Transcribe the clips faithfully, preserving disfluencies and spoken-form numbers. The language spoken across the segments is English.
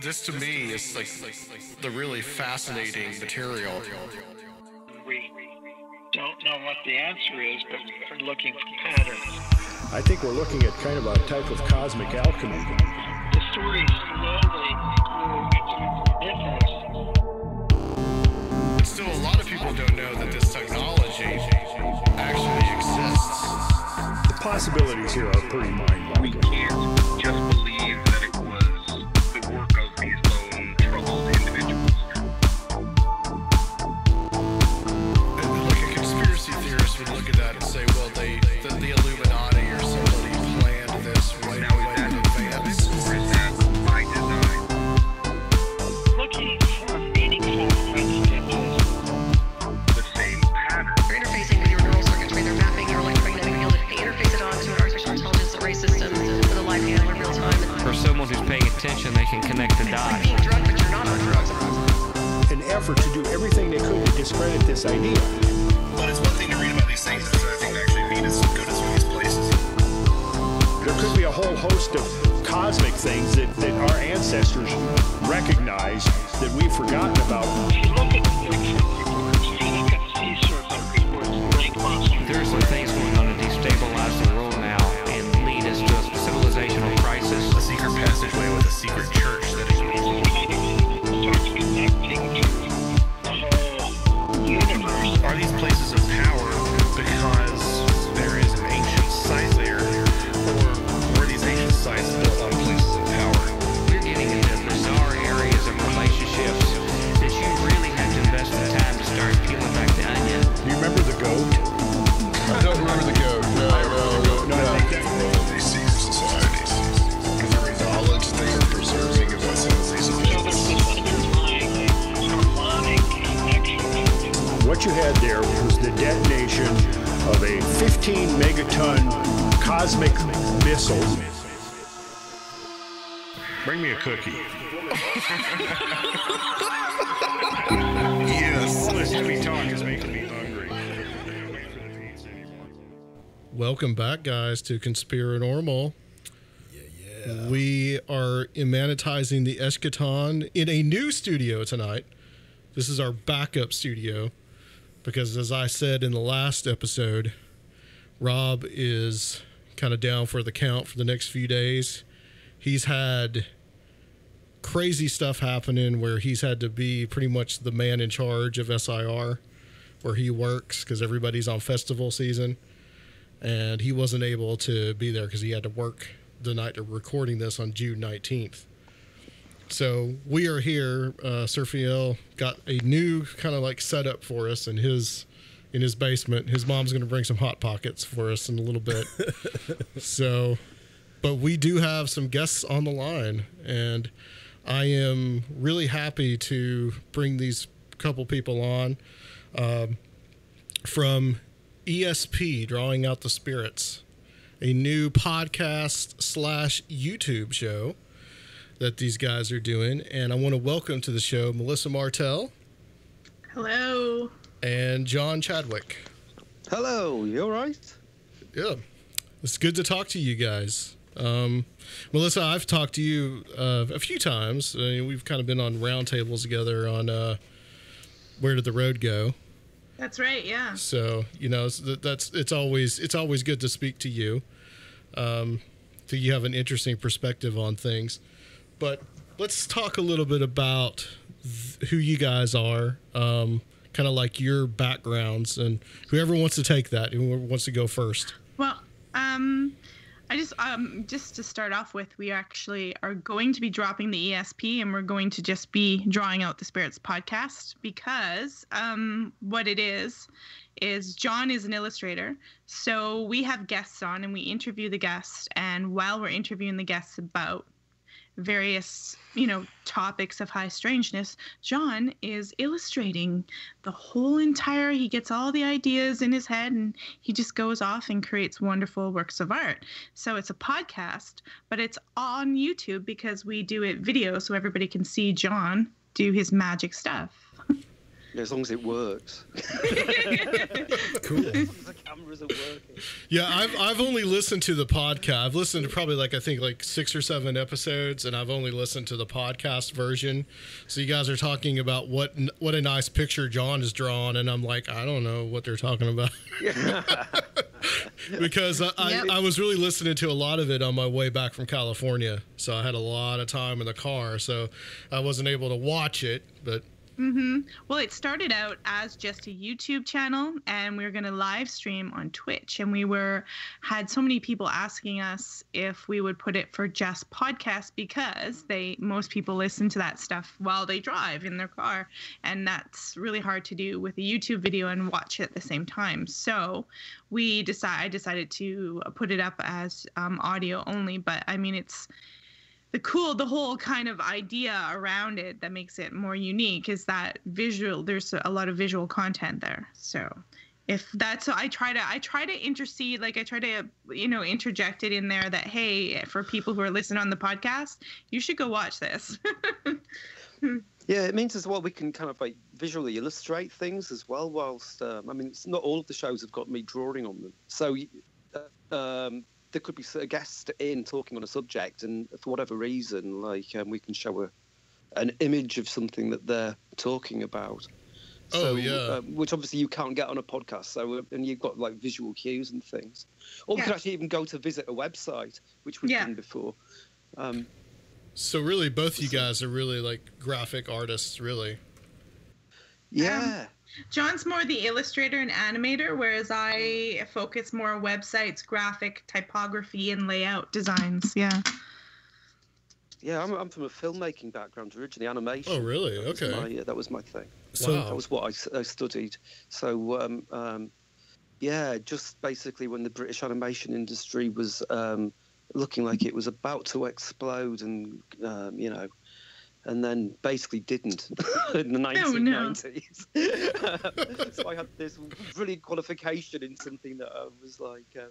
this to me is like the really fascinating material. We don't know what the answer is, but we're looking for patterns. I think we're looking at kind of a type of cosmic alchemy. The story slowly moves into this. Still, a lot of people don't know that this technology actually exists. The possibilities here are pretty mind-boggling. We can't just believe that it was the work of these lone, troubled individuals. And like a conspiracy theorist would look at that and say, well, they, the, the Illuminati or somebody planned this right away in advance. Or is that by design? Looking for meaningful coincidences. The same pattern. You're interfacing with your neural circuitry. They're mapping your electromagnetic field. They interface it onto an artificial intelligence array system with a live handler real time. For someone who's paying attention, they can connect the dots. It's like being drugged, but you're not on drugs. An effort to do everything they could to discredit this idea. But it's one thing to read about these things. It's another thing to actually mean is go to some of these places. There could be a whole host of cosmic things that, that our ancestors recognized that we've forgotten about. If you look at the reports, if you look at the sea serpent reports, lake monsters. There are some things going on to destabilize the world now and lead us to a civilizational crisis. A secret passageway with a secret church that is connecting universe. Are these places of power because there is an ancient site there, or were these ancient sites built on places of power? We're getting into bizarre areas of relationships that you really have to invest the time to start peeling back the onion. Do you remember the goat? I don't remember the goat. No, I remember the goat. No, no. The role of these secret societies. The knowledge they are preserving of what's in these societies. What you had there was the detonation of a fifteen megaton cosmic missile. Bring me a cookie. Yes. All this heavy talk is making me hungry. Welcome back, guys, to Conspiranormal. Yeah, yeah. We are emanatizing the eschaton in a new studio tonight. This is our backup studio because, as I said in the last episode, Rob is kind of down for the count for the next few days. He's had crazy stuff happening where he's had to be pretty much the man in charge of S I R, where he works, because everybody's on festival season. And he wasn't able to be there because he had to work the night of recording this on June nineteenth. So we are here. Uh, Surfiel got a new kind of like setup for us in his in his basement. His mom's going to bring some Hot Pockets for us in a little bit. So, but we do have some guests on the line, and I am really happy to bring these couple people on um, from E S P, Drawing Out the Spirits, a new podcast slash YouTube show that these guys are doing. And I want to welcome to the show Melissa Martell. Hello. And John Chadwick. Hello. You all right? Yeah. It's good to talk to you guys. Um, Melissa, I've talked to you uh, a few times. I mean, we've kind of been on roundtables together on uh, Where Did the Road Go? That's right, yeah. So, you know, that's it's always it's always good to speak to you. Um, so you have an interesting perspective on things. But let's talk a little bit about th who you guys are, um, kind of like your backgrounds, and whoever wants to take that, whoever wants to go first. Well, um, I just um, just to start off with, we actually are going to be dropping the E S P, and we're going to just be Drawing Out the Spirits podcast, because um, what it is is John is an illustrator. So we have guests on, and we interview the guests. And while we're interviewing the guests about various, you know, topics of high strangeness, John is illustrating the whole entire, he gets all the ideas in his head, and he just goes off and creates wonderful works of art. So it's a podcast, but it's on YouTube because we do it video, so everybody can see John do his magic stuff. As long as it works. Cool. As long as the cameras are working. Yeah, I've I've only listened to the podcast. I've listened to probably like I think like six or seven episodes, and I've only listened to the podcast version. So you guys are talking about what what a nice picture John has drawn, and I'm like, I don't know what they're talking about. Because I, yep. I, I was really listening to a lot of it on my way back from California, so I had a lot of time in the car, so I wasn't able to watch it, but. Mm-hmm. Well, it started out as just a YouTube channel, and we were going to live stream on Twitch, and we were had so many people asking us if we would put it for just podcast, because they most people listen to that stuff while they drive in their car, and that's really hard to do with a YouTube video and watch it at the same time. So we decide I decided to put it up as um, audio only, but I mean it's. The cool, the whole kind of idea around it that makes it more unique is that visual. There's a lot of visual content there. So, if that's, I try to, I try to intercede, like I try to, you know, interject it in there that hey, for people who are listening on the podcast, you should go watch this. Yeah, it means as well we can kind of like visually illustrate things as well. Whilst um, I mean, it's not all of the shows have got me drawing on them. So. Uh, um, There could be a guest in talking on a subject, and for whatever reason, like um, we can show a, an image of something that they're talking about. Oh, so, yeah. Um, which obviously you can't get on a podcast. So, and you've got like visual cues and things. Or yeah. We could actually even go to visit a website, which we've yeah. done before. Um, so really, both you guys are really like graphic artists, really. Yeah. Um, John's more the illustrator and animator, whereas I focus more on websites, graphic, typography, and layout designs. Yeah. Yeah, I'm, I'm from a filmmaking background originally, animation. Oh, really? Okay. That was my, uh, that was my thing. So wow. That was what I, I studied. So, um, um, yeah, just basically when the British animation industry was um, looking like it was about to explode and, um, you know, and then basically didn't in the nineteen nineties. Oh, no. So I had this brilliant qualification in something that I was like uh,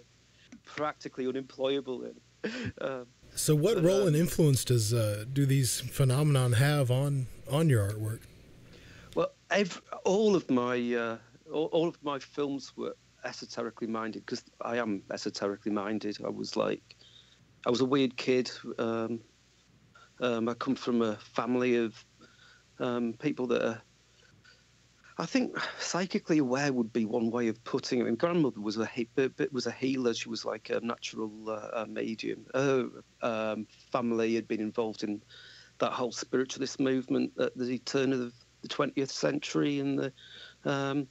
practically unemployable in. Um, so what but, role uh, and influence does uh, do these phenomenon have on on your artwork? Well, every, all of my uh, all, all of my films were esoterically minded, because I am esoterically minded. I was like I was a weird kid. Um, Um, I come from a family of um, people that are, I think, psychically aware would be one way of putting it. My grandmother was a he was a healer. She was like a natural uh, medium. Her um, family had been involved in that whole spiritualist movement at the turn of the twentieth century and the um,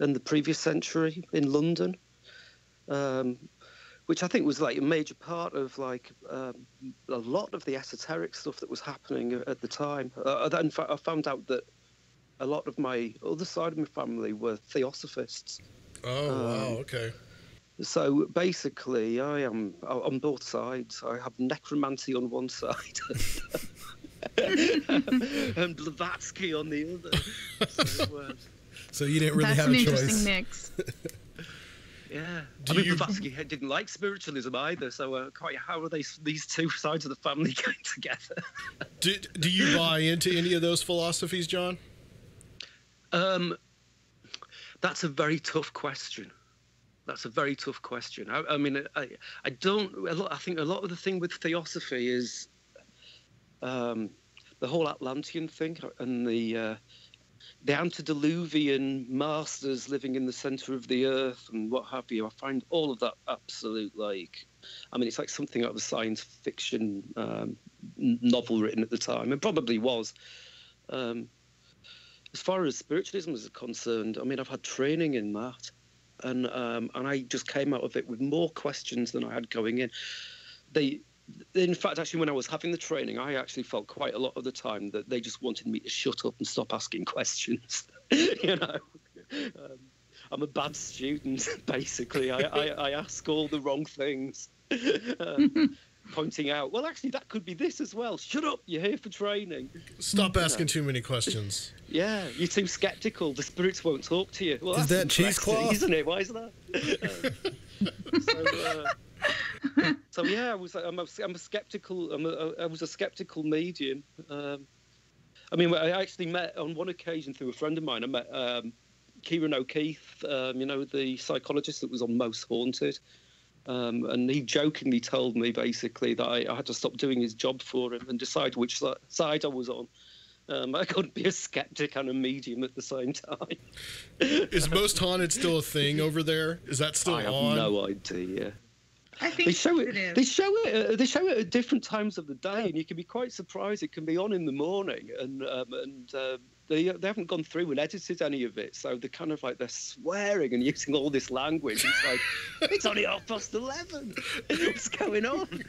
and the previous century in London, um, which I think was like a major part of like um, a lot of the esoteric stuff that was happening at the time. Uh, in fact, I found out that a lot of my other side of my family were theosophists. Oh, um, wow, okay. So basically, I am on both sides. I have necromancy on one side and Blavatsky on the other. So, uh, so you didn't really have a choice. That's an interesting mix. Yeah, do I mean, you... Blavatsky didn't like spiritualism either, so uh, quite how are they these two sides of the family going together? do, do you buy into any of those philosophies, John? Um, that's a very tough question. That's a very tough question. I, I mean, I, I don't. A lot, I think a lot of the thing with theosophy is um, the whole Atlantean thing and the. Uh, The antediluvian masters living in the center of the earth and what have you. I find all of that absolute, like, I mean, it's like something out of a science fiction um, novel written at the time. It probably was. Um, as far as spiritualism is concerned, I mean, I've had training in that. And, um, and I just came out of it with more questions than I had going in. They... In fact, actually, when I was having the training, I actually felt quite a lot of the time that they just wanted me to shut up and stop asking questions. You know, um, I'm a bad student, basically. I, I, I ask all the wrong things, um, pointing out, well, actually, that could be this as well. Shut up. You're here for training. Stop you asking know. too many questions. Yeah, you're too skeptical. The spirits won't talk to you. Well, is that cheesecloth? Isn't it? Why is that? um, so, uh, so yeah, I was I'm a, I'm a skeptical. I'm a, I was a skeptical medium. Um, I mean, I actually met on one occasion through a friend of mine. I met um, Kieran O'Keefe, um, you know, the psychologist that was on Most Haunted. Um, and he jokingly told me, basically, that I, I had to stop doing his job for him and decide which side I was on. Um, I couldn't be a skeptic and a medium at the same time. Is Most Haunted still a thing over there? Is that still on? I have on? no idea. I think they show it. it they show it. Uh, they show it at different times of the day, and you can be quite surprised. It can be on in the morning, and um, and uh, they they haven't gone through and edited any of it. So they're kind of like they're swearing and using all this language. It's like it's only half past eleven. What's going on?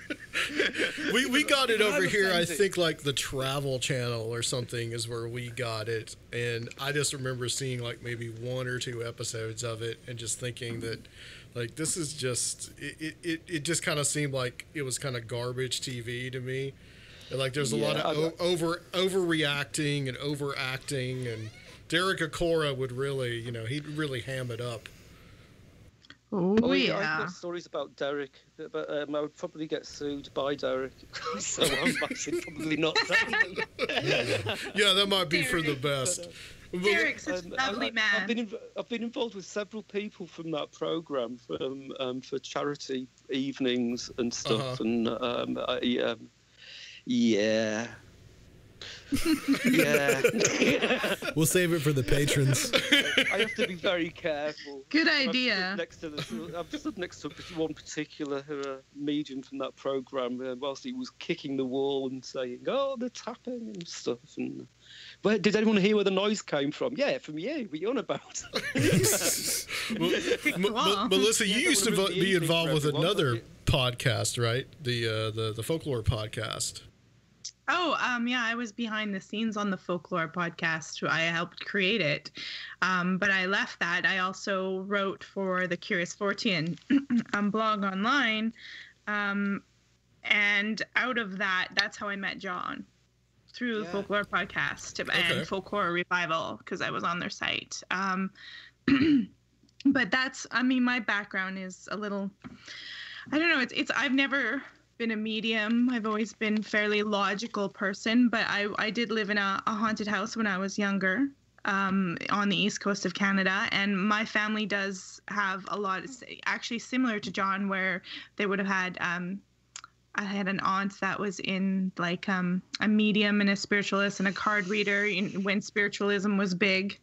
We we got it over here. I think like the Travel Channel or something is where we got it, and I just remember seeing like maybe one or two episodes of it, and just thinking that. Like, this is just, it, it, it just kind of seemed like it was kind of garbage T V to me. And like, there's a yeah, lot of o over overreacting and overacting. And Derek Acora would really, you know, he'd really ham it up. Ooh, oh, yeah. I've got stories about Derek, but um, I would probably get sued by Derek. So I should probably not tell them. Yeah, that might be Derek. for the best. Derek's such a lovely um, man. I've been, I've been involved with several people from that program from, um, for charity evenings and stuff. Uh-huh. And um, I, um, yeah. yeah. We'll save it for the patrons. I have to be very careful. Good idea. I've stood next to, the, I've stood next to one particular uh, medium from that program uh, whilst he was kicking the wall and saying, oh, the tapping and stuff. And, well, did anyone hear where the noise came from? Yeah, from you. What are you on about? well, well, Melissa, you yeah, used to be involved with another one, podcast, right? The, uh, the, the Folklore podcast. Oh, um, yeah, I was behind the scenes on the Folklore podcast. I helped create it, um, but I left that. I also wrote for the Curious Fortean um, blog online, um, and out of that, that's how I met John, through yeah. the Folklore podcast and okay. Folklore Revival, because I was on their site. Um, but that's, I mean, my background is a little, I don't know, it's, it's I've never... been a medium. I've always been fairly logical person, but I, I did live in a, a haunted house when I was younger um, on the east coast of Canada, and my family does have a lot of, actually similar to John, where they would have had um, I had an aunt that was in like um, a medium and a spiritualist and a card reader in, when spiritualism was big,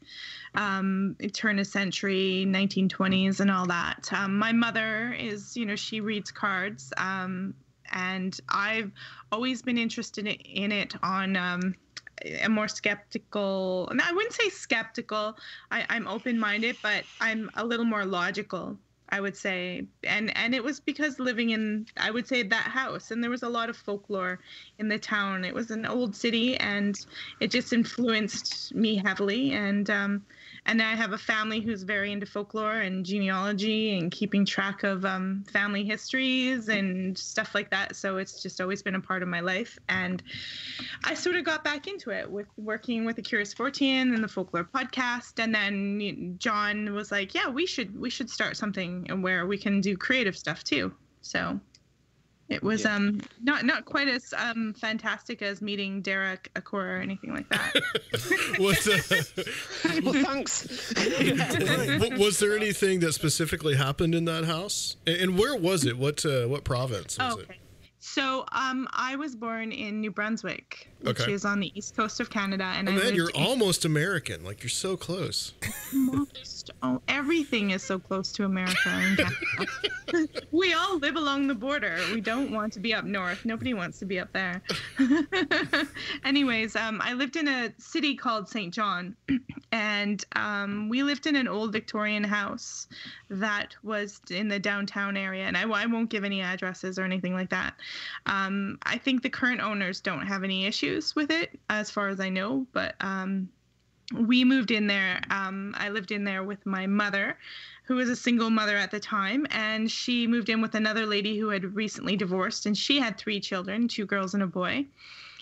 um, turn of century, nineteen twenties and all that. Um, my mother is, you know, she reads cards. Um, And I've always been interested in it on um, a more skeptical, and I wouldn't say skeptical, I, I'm open-minded, but I'm a little more logical, I would say. And, and it was because living in, I would say, that house, and there was a lot of folklore in the town. It was an old city, and it just influenced me heavily. And, um, and I have a family who's very into folklore and genealogy and keeping track of um, family histories and stuff like that. So it's just always been a part of my life. And I sort of got back into it with working with the Curious Fortean and the Folklore podcast. And then John was like, yeah, we should we should start something where we can do creative stuff too. So it was yeah. um not not quite as um fantastic as meeting Derek Acora or anything like that. was, uh, well, thanks. Yeah. Was there anything that specifically happened in that house? And where was it? What uh, what province was oh, okay. it? So um, I was born in New Brunswick, which okay. is on the east coast of Canada. And oh, I man, you're almost American. Like, you're so close. Almost, oh, everything is so close to America. And Canada. We all live along the border. We don't want to be up north. Nobody wants to be up there. Anyways, um, I lived in a city called Saint John, and um, we lived in an old Victorian house that was in the downtown area. And I, I won't give any addresses or anything like that. Um, I think the current owners don't have any issues with it, as far as I know, but um, we moved in there. Um, I lived in there with my mother, who was a single mother at the time, and she moved in with another lady who had recently divorced, and she had three children, two girls and a boy.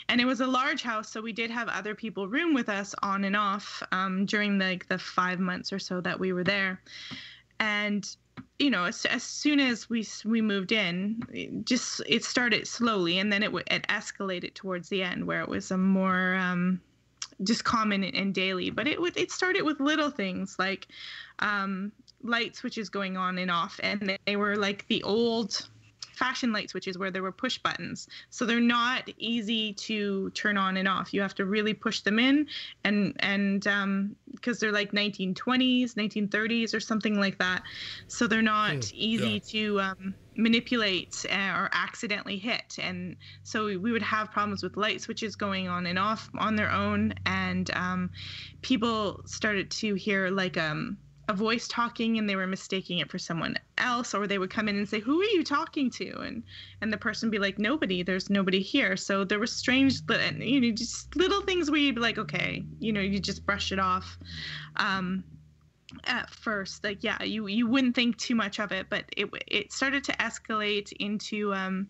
And it was a large house, so we did have other people room with us on and off um, during the, like, the five months or so that we were there. And you know, as, as soon as we we moved in, it just it started slowly, and then it it escalated towards the end, where it was a more um, just common and daily. But it would it started with little things like um, light switches going on and off, and they were like the old fashion light switches where there were push buttons. So they're not easy to turn on and off. You have to really push them in, and and um, because they're like nineteen twenties, nineteen thirties or something like that. So they're not mm, easy yeah. to um, manipulate or accidentally hit. And so we would have problems with light switches going on and off on their own. And um, people started to hear like um. a voice talking, and they were mistaking it for someone else, or they would come in and say, who are you talking to? And and the person be like, nobody, there's nobody here. So there were strange, you know, just little things where you'd be like, okay, you know, you just brush it off. Um, at first, like, yeah, you, you wouldn't think too much of it, but it, it started to escalate into um,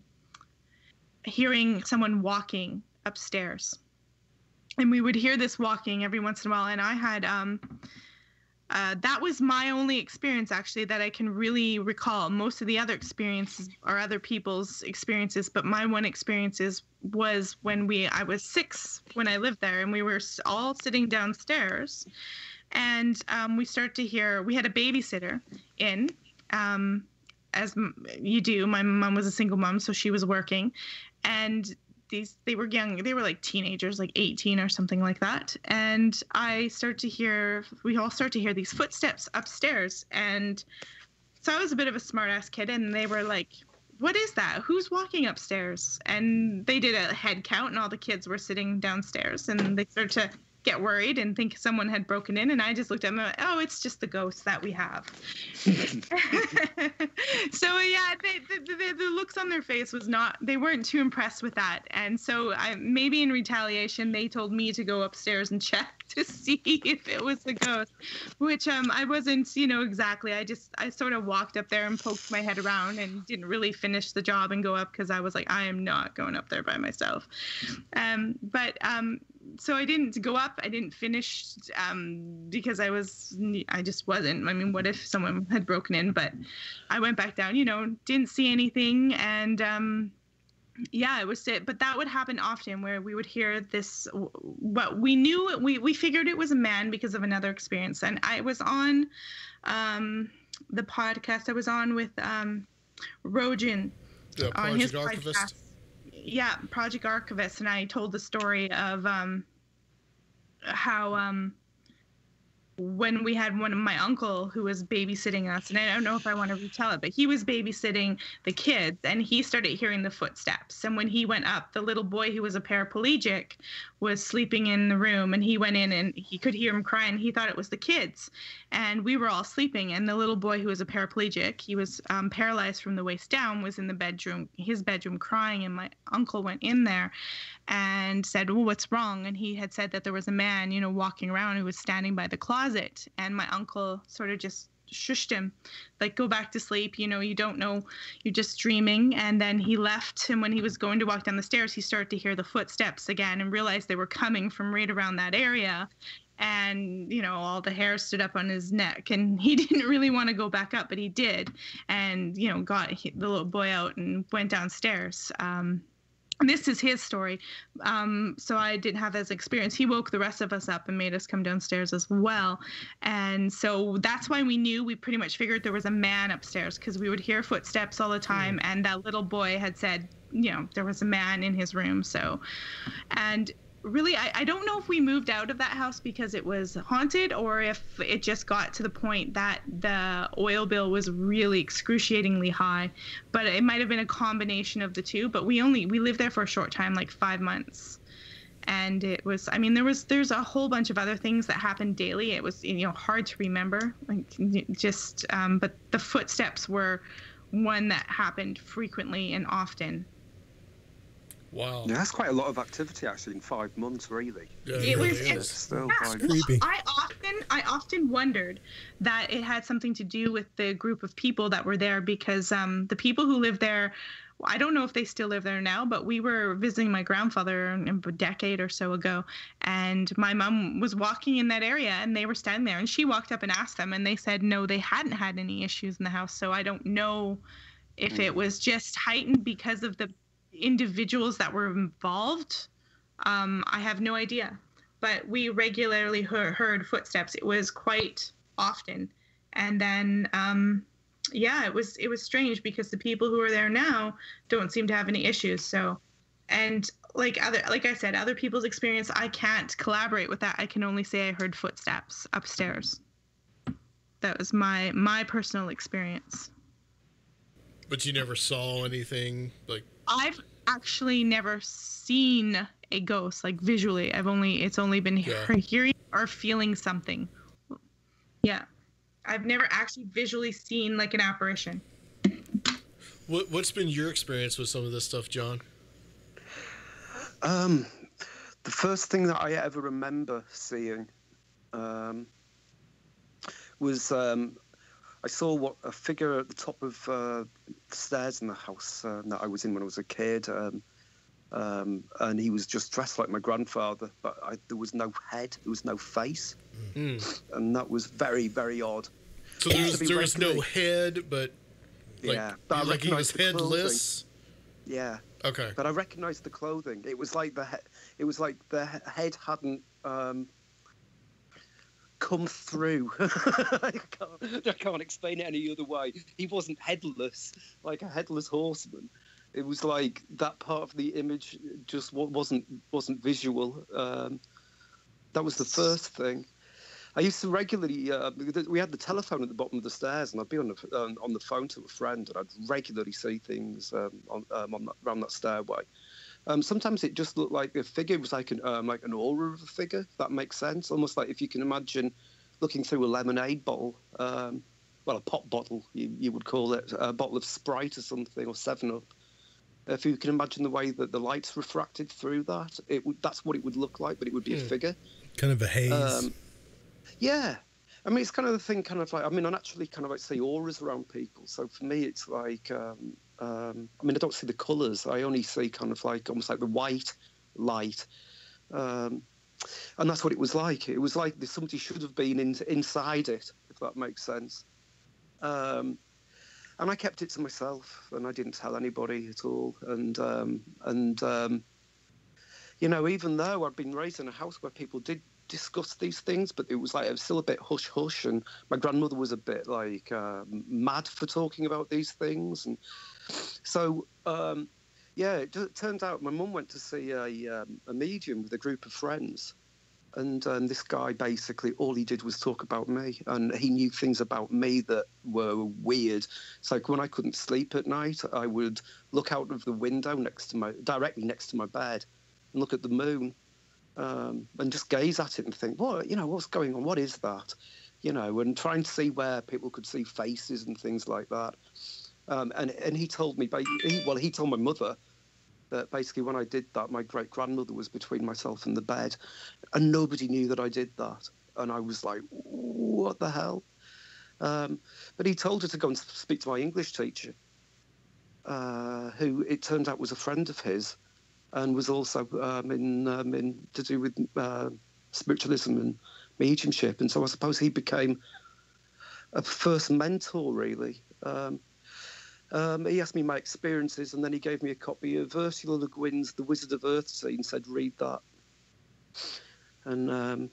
hearing someone walking upstairs. And we would hear this walking every once in a while. And I had, um, Uh, that was my only experience, actually, that I can really recall. Most of the other experiences are other people's experiences, but my one experience is, was when we I was six when I lived there, and we were all sitting downstairs, and um, we started to hear, we had a babysitter in, um, as you do. My mom was a single mom, so she was working, and these, they were young, they were like teenagers, like eighteen or something like that. And I start to hear, we all start to hear these footsteps upstairs. And so I was a bit of a smart ass kid, and they were like, what is that? Who's walking upstairs? And they did a head count, and all the kids were sitting downstairs, and they started to get worried and think someone had broken in. And I just looked at them and, oh, it's just the ghosts that we have. So yeah, they, the, the, the looks on their face was not, they weren't too impressed with that. And so I, maybe in retaliation, they told me to go upstairs and check to see if it was the ghost, which um, I wasn't, you know, exactly. I just, I sort of walked up there and poked my head around and didn't really finish the job and go up, because I was like, I am not going up there by myself. Um, but um, so I didn't go up. I didn't finish um, because I was, I just wasn't. I mean, what if someone had broken in? But I went back down, you know, didn't see anything. And um, yeah, it was it. But that would happen often, where we would hear this, what we knew, we, we figured it was a man because of another experience. And I was on um, the podcast I was on with um, Rogan on his podcast. Activist. Yeah, Project Archivist, and I told the story of um, how um, when we had one of my uncle who was babysitting us, and I don't know if I want to retell it, but he was babysitting the kids, and he started hearing the footsteps. And when he went up, the little boy who was a paraplegic was sleeping in the room, and he went in and he could hear him cry, and he thought it was the kids. And we were all sleeping, and the little boy who was a paraplegic, he was um, paralyzed from the waist down, was in the bedroom, his bedroom crying, and my uncle went in there and said, well, what's wrong? And he had said that there was a man, you know, walking around who was standing by the closet, and my uncle sort of just shushed him, like, go back to sleep, you know, you don't know, you're just dreaming. And then he left, and when he was going to walk down the stairs, he started to hear the footsteps again and realized they were coming from right around that area. And, you know, all the hair stood up on his neck, and he didn't really want to go back up, but he did. And, you know, got the little boy out and went downstairs. Um, and this is his story. Um, so I didn't have his experience. He woke the rest of us up and made us come downstairs as well. And so that's why we knew, we pretty much figured there was a man upstairs, because we would hear footsteps all the time. Mm. And that little boy had said, you know, there was a man in his room. So, and really, I, I don't know if we moved out of that house because it was haunted, or if it just got to the point that the oil bill was really excruciatingly high. But it might have been a combination of the two. But we only we lived there for a short time, like five months. And it was, I mean, there was, there's a whole bunch of other things that happened daily. It was, you know, hard to remember, like just, um, but the footsteps were one that happened frequently and often. Wow. Yeah, that's quite a lot of activity, actually, in five months, really. Yeah, it, it was, it's still yeah, creepy. I often, I often wondered that it had something to do with the group of people that were there, because um, the people who lived there, I don't know if they still live there now, but we were visiting my grandfather a decade or so ago, and my mom was walking in that area, and they were standing there, and she walked up and asked them, and they said, no, they hadn't had any issues in the house. So I don't know if it was just heightened because of the individuals that were involved. um I have no idea, but we regularly he- heard footsteps. It was quite often, And then, um, yeah, it was it was strange because the people who are there now don't seem to have any issues. So, and like other like I said, other people's experience, I can't collaborate with that. I can only say I heard footsteps upstairs. That was my my personal experience. But you never saw anything like? I've actually never seen a ghost, like visually. I've only it's only been yeah. hearing or feeling something. Yeah, I've never actually visually seen like an apparition. What What's been your experience with some of this stuff, John? Um, the first thing that I ever remember seeing, um, was um. I saw what a figure at the top of uh, stairs in the house uh, that I was in when I was a kid, um, um, and he was just dressed like my grandfather, but I, there was no head, there was no face, mm. and that was very, very odd. So there was, there was no head, but like, yeah, but like he was headless. Clothing. Yeah. Okay. But I recognised the clothing. It was like the he it was like the head hadn't. Um, come through. I, can't, I can't explain it any other way. He wasn't headless, like a headless horseman. It was like that part of the image just wasn't wasn't visual. Um, that was the first thing. I used to regularly, uh, we had the telephone at the bottom of the stairs, and I'd be on the, um, on the phone to a friend, and I'd regularly see things um, on, um, on that, around that stairway. Um, sometimes it just looked like a figure. It was like an, um, like an aura of a figure, if that makes sense. Almost like if you can imagine looking through a lemonade bottle, um, well, a pop bottle, you, you would call it, a bottle of Sprite or something, or seven up. If you can imagine the way that the light's refracted through that, it would, that's what it would look like, but it would be yeah. a figure. Kind of a haze. Um, yeah. I mean, it's kind of the thing, kind of like, I mean, I naturally kind of like see auras around people. So for me, it's like... Um, Um, I mean, I don't see the colours. I only see kind of like almost like the white light, um, and that's what it was like. It was like somebody should have been in, inside it, if that makes sense. Um, and I kept it to myself, and I didn't tell anybody at all. And um, and um, you know, even though I'd been raised in a house where people did discuss these things, but it was like it was still a bit hush hush. And my grandmother was a bit like uh, mad for talking about these things and. So, um, yeah, it, it turned out my mum went to see a, um, a medium with a group of friends, and um, this guy basically, all he did was talk about me, and he knew things about me that were weird. It's like when I couldn't sleep at night, I would look out of the window next to my, directly next to my bed and look at the moon um, and just gaze at it and think, what, you know, what's going on? What is that? You know, and try and see where people could see faces and things like that. Um, and, and he told me, he, well, he told my mother that basically when I did that, my great-grandmother was between myself and the bed, and nobody knew that I did that. And I was like, what the hell? Um, but he told her to go and speak to my English teacher, uh, who it turned out was a friend of his and was also um, in, um, in to do with uh, spiritualism and mediumship. And so I suppose he became a first mentor, really. Um, Um, he asked me my experiences, and then he gave me a copy of Ursula Le Guin's The Wizard of Earthsea and said, read that. And um,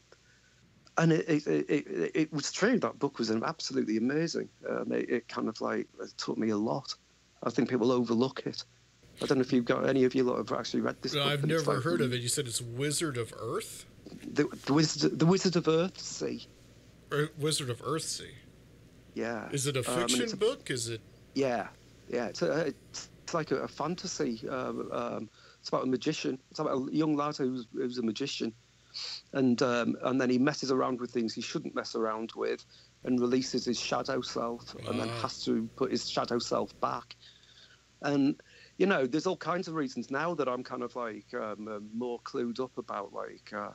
and it, it, it, it was true. That book was absolutely amazing. Um, it, it kind of like it taught me a lot. I think people overlook it. I don't know if you've got any of you lot have actually read this no, book. I've never like, heard of it. You said it's Wizard of Earth? The, the, Wizard, the Wizard of Earthsea. Er, Wizard of Earthsea? Yeah. Is it a fiction um, book? Is it? Yeah. Yeah, it's, a, it's like a, a fantasy. Um, um, it's about a magician. It's about a young lad who's, who's a magician, and um, and then he messes around with things he shouldn't mess around with, and releases his shadow self, wow. and then has to put his shadow self back. And you know, there's all kinds of reasons now that I'm kind of like um, uh, more clued up about like uh,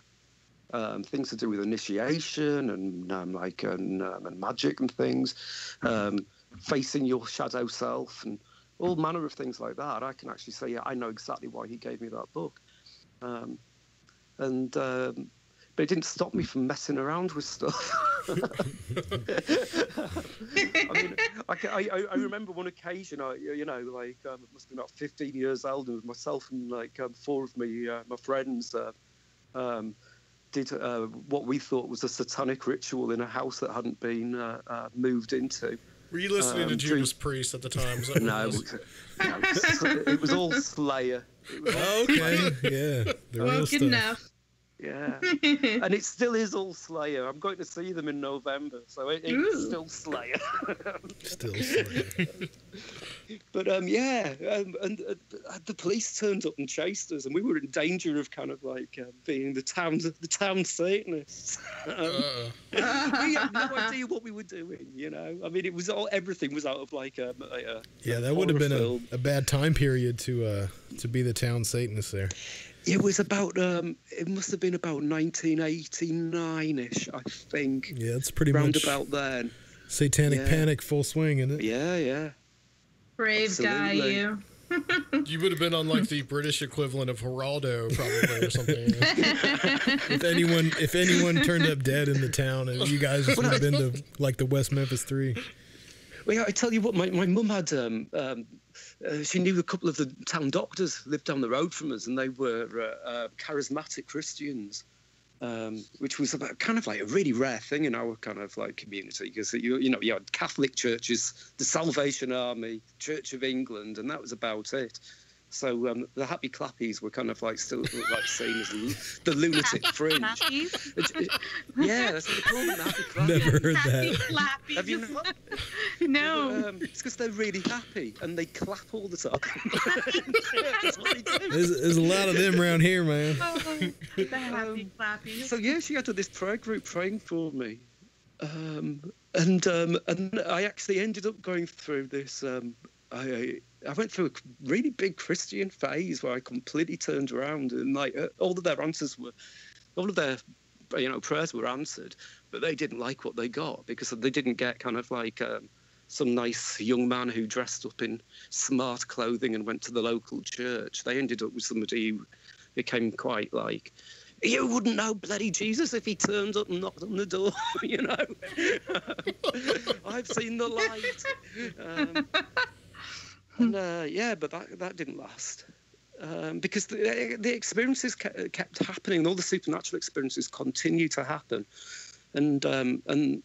um, things to do with initiation and um, like and, um, and magic and things. Um, facing your shadow self and all manner of things like that. I can actually say, yeah, I know exactly why he gave me that book. Um, and um, but it didn't stop me from messing around with stuff. I mean, I, I, I remember one occasion, I, you know, like um, I must have been about fifteen years old, and myself and like um, four of me, uh, my friends, uh, um, did uh, what we thought was a satanic ritual in a house that hadn't been uh, uh, moved into. Were you listening um, to Judas to... Priest at the time? No, was? no it was all Slayer. It was all okay, Slayer. Yeah. Well, good enough. Yeah, and it still is all Slayer. I'm going to see them in November, so it, it's still Slayer. Still Slayer. But um, yeah, um, and uh, the police turned up and chased us, and we were in danger of kind of like uh, being the town, the town Satanists. um, uh-oh. We had no idea what we were doing. You know, I mean, it was all everything was out of like a, a yeah. That would have been a, a bad time period to uh, to be the town Satanist there. It was about, um, it must have been about nineteen eighty-nine-ish, I think. Yeah, it's pretty round much about then. Satanic yeah. panic, full swing, isn't it? Yeah, yeah. Brave guy, you. You would have been on like the British equivalent of Geraldo, probably, or something. if anyone, if anyone turned up dead in the town, and you guys would have been to like the West Memphis Three. Well, I tell you what, my my mum had. Um, um, Uh, she knew a couple of the town doctors lived down the road from us, and they were uh, uh, charismatic Christians, um, which was about, kind of like a really rare thing in our kind of like community, because you you know you had Catholic churches, the Salvation Army, Church of England, and that was about it. So um, the Happy Clappies were kind of like still like seen as the lunatic fringe. Yeah, that's what they call them, the Happy Clappies. Never heard happy that. Clappies. Have you not? No. Um, it's because they're really happy and they clap all the time. That's what they do. There's, there's a lot of them around here, man. Oh, the Happy Clappies. So yeah, she had this prayer group praying for me. Um, and, um, and I actually ended up going through this... Um, I, I went through a really big Christian phase where I completely turned around, and like all of their answers were, all of their, you know, prayers were answered, but they didn't like what they got, because they didn't get kind of like um, some nice young man who dressed up in smart clothing and went to the local church. They ended up with somebody who became quite like, you wouldn't know bloody Jesus if he turned up and knocked on the door, you know. I've seen the light. Um, And, uh, yeah, but that, that didn't last, um, because the, the experiences ke kept happening, and all the supernatural experiences continue to happen. And um, and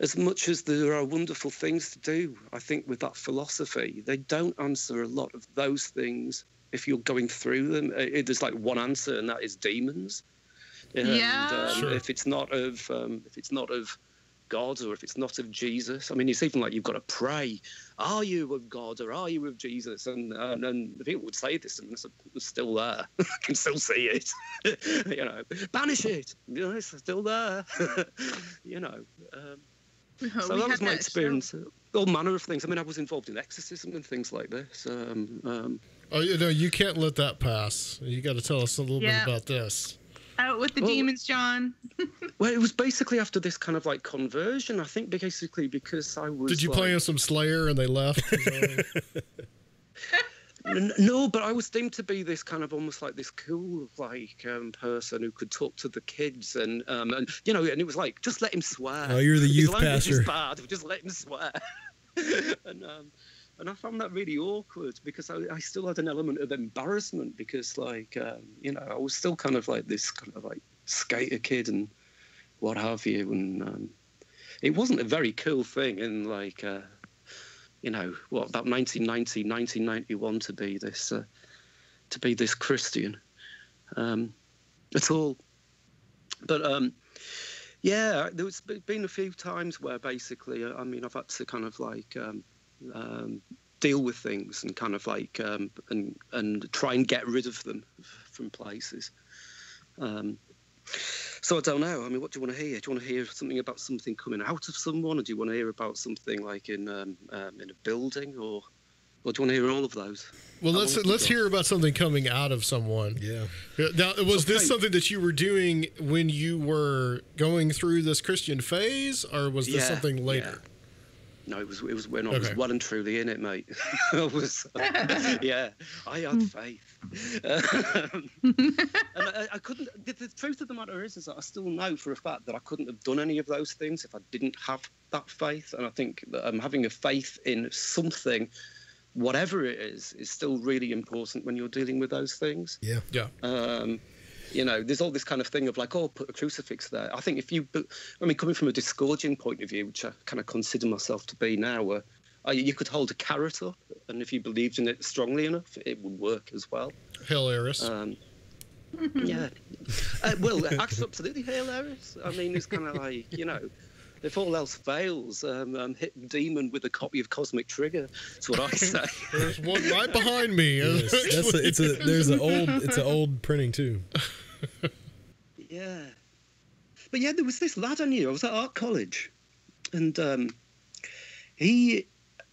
as much as there are wonderful things to do, I think, with that philosophy, they don't answer a lot of those things if you're going through them. It, there's like one answer, and that is demons. And, yeah. Um, sure. If it's not of um, if it's not of God, or if it's not of Jesus, I mean, it's even like you've got to pray, are you of God or are you of Jesus? And and, and the people would say this, and it's still there. I can still see it. You know, banish it. You know, it's still there. You know. Um, oh, so that was my that experience. Show. All manner of things. I mean, I was involved in exorcism and things like this. Um, um, oh, you know, you can't let that pass. You got to tell us a little yeah. bit about this. Out with the well, demons, John. Well, it was basically after this kind of like conversion, I think, basically because I was. Did you like, play in some Slayer and they left? No, but I was deemed to be this kind of almost like this cool like um, person who could talk to the kids, and um, and you know, and it was like, just let him swear. Oh, you're the youth pastor. His language is bad, just let him swear. and um, and I found that really awkward, because I, I still had an element of embarrassment, because, like, um, you know, I was still kind of like this kind of like skater kid and what have you. And um, it wasn't a very cool thing in, like, uh, you know, what, about nineteen ninety, nineteen ninety-one to be this, uh, to be this Christian um, at all. But, um, yeah, there's been a few times where basically, I mean, I've had to kind of like... Um, Um, deal with things and kind of like um, and and try and get rid of them from places. Um, so I don't know. I mean, what do you want to hear? Do you want to hear something about something coming out of someone, or do you want to hear about something like in um, um, in a building, or or do you want to hear all of those? Well, How let's let's hear about something coming out of someone. Yeah. Now, was okay. this something that you were doing when you were going through this Christian phase, or was this yeah, something later? Yeah. No, it was it was when I okay. was well and truly in it, mate. I was, uh, yeah, I had faith, um, and I, I couldn't. The, the truth of the matter is, is that I still know for a fact that I couldn't have done any of those things if I didn't have that faith. And I think that um, having a faith in something, whatever it is, is still really important when you're dealing with those things. Yeah, yeah. Um, You know, there's all this kind of thing of like, oh, put a crucifix there. I think if you, I mean, coming from a disgorging point of view, which I kind of consider myself to be now, uh, you could hold a carrot up, and if you believed in it strongly enough, it would work as well. Hilarious. Um, yeah. Uh, well, absolutely hilarious. I mean, it's kind of like, you know, if all else fails, um, um, hit the demon with a copy of Cosmic Trigger. That's what I say. There's one right behind me. Yes, that's a, it's a, there's an old, it's an old printing too. Yeah. But yeah, there was this lad I knew. I was at art college, and um, he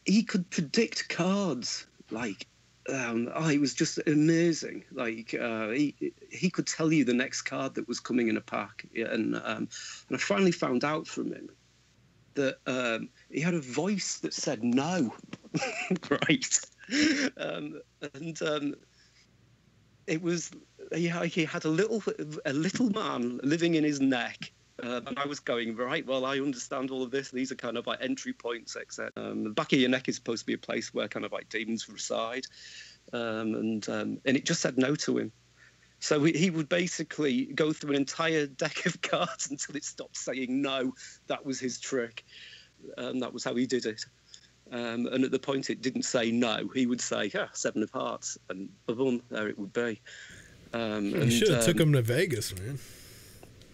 he could predict cards like. Um, oh, it was just amazing. Like uh, he he could tell you the next card that was coming in a pack, and um, and I finally found out from him that um, he had a voice that said no, right? Um, and um, it was he he had a little a little man living in his neck. Uh, and I was going, right, well, I understand all of this. These are kind of like entry points, et cetera. Um, the back of your neck is supposed to be a place where kind of like demons reside. Um, and um, and it just said no to him. So we, he would basically go through an entire deck of cards until it stopped saying no. That was his trick. Um, that was how he did it. Um, and at the point it didn't say no, he would say, yeah, seven of hearts. And boom, there it would be. Um, you should have um, took him to Vegas, man.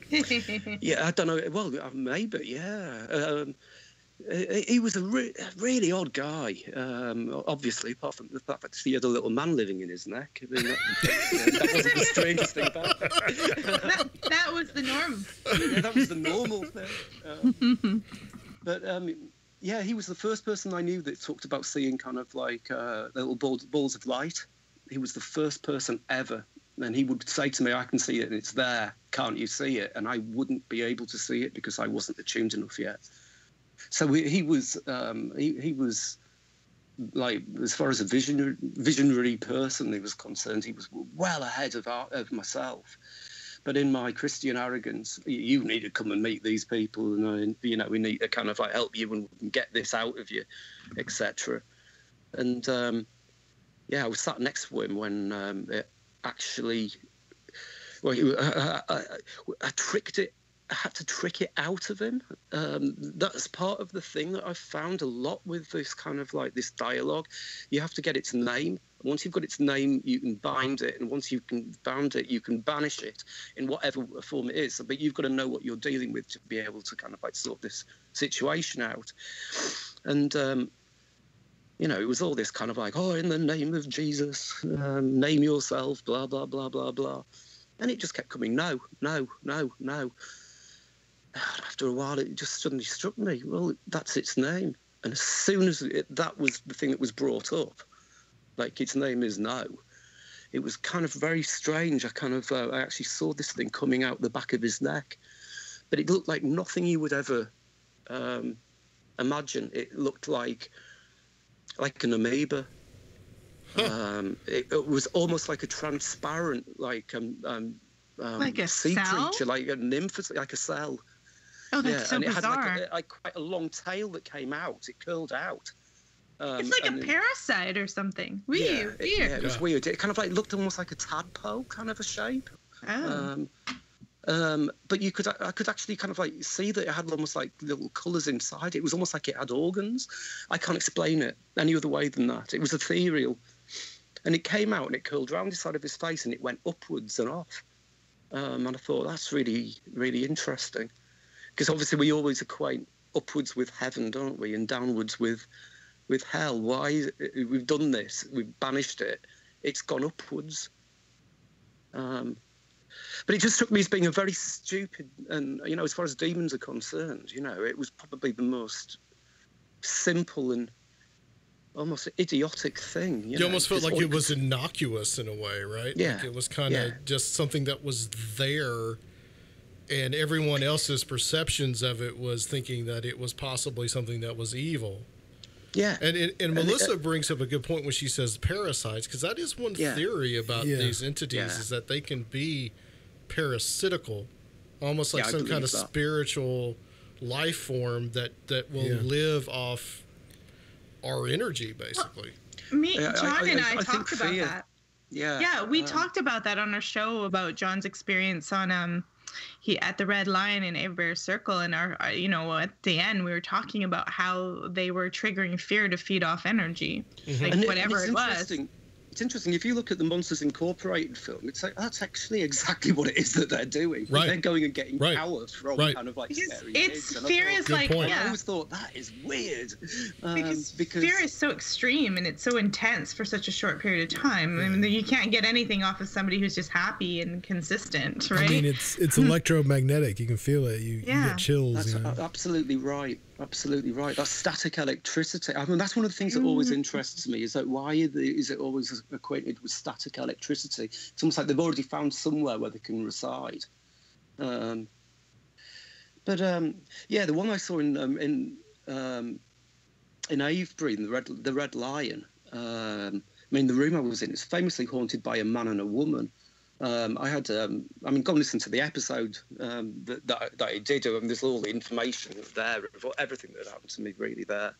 Yeah, I don't know. Well, maybe, yeah. Um, he was a re really odd guy, um, obviously, apart from the fact that he had a little man living in his neck. I mean, that, you know, that wasn't the strangest thing about it. That, that was the norm. Yeah, that was the normal thing. Um, but, um, yeah, he was the first person I knew that talked about seeing kind of like uh, little balls, balls of light. He was the first person ever. And he would say to me, I can see it and it's there. Can't you see it? And I wouldn't be able to see it because I wasn't attuned enough yet. So he, he was, um, he, he was like, as far as a visionary, visionary person he was concerned, he was well ahead of, our, of myself. But in my Christian arrogance, you need to come and meet these people. And, you know, we need to kind of like help you and get this out of you, et cetera. And, um, yeah, I was sat next to him when... Um, it, Actually, well, I, I, I, I tricked it. I had to trick it out of him. Um, that's part of the thing that I've found a lot with this kind of like this dialogue. You have to get its name. Once you've got its name, you can bind it, and once you can bound it, you can banish it in whatever form it is. But you've got to know what you're dealing with to be able to kind of like sort this situation out. And. Um, You know, it was all this kind of like, oh, in the name of Jesus, um, name yourself, blah, blah, blah, blah, blah. And it just kept coming, no, no, no, no. And after a while, it just suddenly struck me, well, that's its name. And as soon as it, that was the thing that was brought up, like its name is no, it was kind of very strange. I kind of, uh, I actually saw this thing coming out the back of his neck, but it looked like nothing he would ever um, imagine. It looked like... like an amoeba. Huh. Um, it, it was almost like a transparent, like um, um, um like a sea cell? creature, like a nymph, like a cell. Oh, that's yeah. so and it bizarre. Had like, a, like quite a long tail that came out. It curled out. Um, it's like a parasite it, or something. Weird. Yeah, it, yeah, it was weird. It kind of like looked almost like a tadpole, kind of a shape. Oh. Um, Um, but you could, I could actually kind of like see that it had almost like little colours inside. It was almost like it had organs. I can't explain it any other way than that. It was ethereal. And it came out and it curled round the side of his face and it went upwards and off. Um, and I thought, that's really, really interesting. Because obviously we always equate upwards with heaven, don't we? And downwards with, with hell. Why? We've done this. We've banished it. It's gone upwards. Um... But it just struck me as being a very stupid, and, you know, as far as demons are concerned, you know, it was probably the most simple and almost idiotic thing. You, you know? almost felt it's like it was innocuous in a way, right? Yeah. Like it was kind of yeah. just something that was there, and everyone else's perceptions of it was thinking that it was possibly something that was evil. Yeah. And, and, and Melissa and it, uh, brings up a good point when she says parasites, because that is one yeah. theory about yeah. these entities yeah. is that they can be parasitical, almost like yeah, some kind of that. spiritual life form that, that will yeah. live off our energy, basically. Well, me, John I, I, and I, I talked about fear. that. Yeah. Yeah, we um, talked about that on our show about John's experience on um he at the Red Lion in Everbear's Circle, and our, our you know at the end we were talking about how they were triggering fear to feed off energy, mm-hmm. like and whatever it, and it's it was. It's interesting if you look at the Monsters Incorporated film. It's like that's actually exactly what it is that they're doing. Right. They're going and getting right. power from right. kind of like because scary it's kids. Fear thought, is like point. yeah. I always thought that is weird um, because, because fear is so extreme and it's so intense for such a short period of time. I mean, you can't get anything off of somebody who's just happy and consistent, right? I mean, it's it's electromagnetic. You can feel it. You, yeah. you get chills. That's you know? absolutely right. Absolutely right. That's static electricity. I mean, that's one of the things that always interests me is that why is it always acquainted with static electricity? It's almost like they've already found somewhere where they can reside. Um, but um, yeah, the one I saw in um, in um, in Avebury, the Red the Red Lion. Um, I mean, the room I was in is famously haunted by a man and a woman. Um, I had, um, I mean, go and listen to the episode um, that, that, that I did. I mean, there's all the information there, everything that happened to me really there.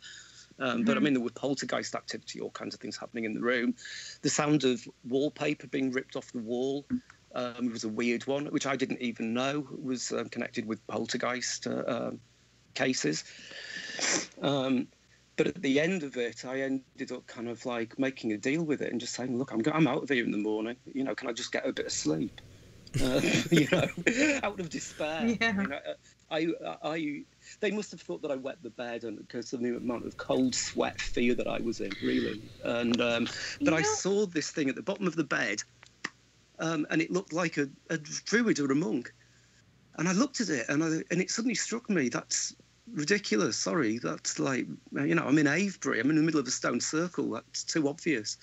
Um, mm-hmm. But I mean, there were poltergeist activity, all kinds of things happening in the room. The sound of wallpaper being ripped off the wall um, was a weird one, which I didn't even know was uh, connected with poltergeist uh, um, cases. Um, But at the end of it, I ended up kind of like making a deal with it and just saying, look, I'm go- I'm out of here in the morning. You know, can I just get a bit of sleep? Uh, you know, out of despair. Yeah. I, mean, I, I, I, they must have thought that I wet the bed and because of the amount of cold sweat fear that I was in, really. And um, But yeah. I saw this thing at the bottom of the bed um, and it looked like a, a druid or a monk. And I looked at it and, I, and it suddenly struck me that's... ridiculous, sorry, that's like, you know, I'm in Avebury, I'm in the middle of a stone circle, that's too obvious.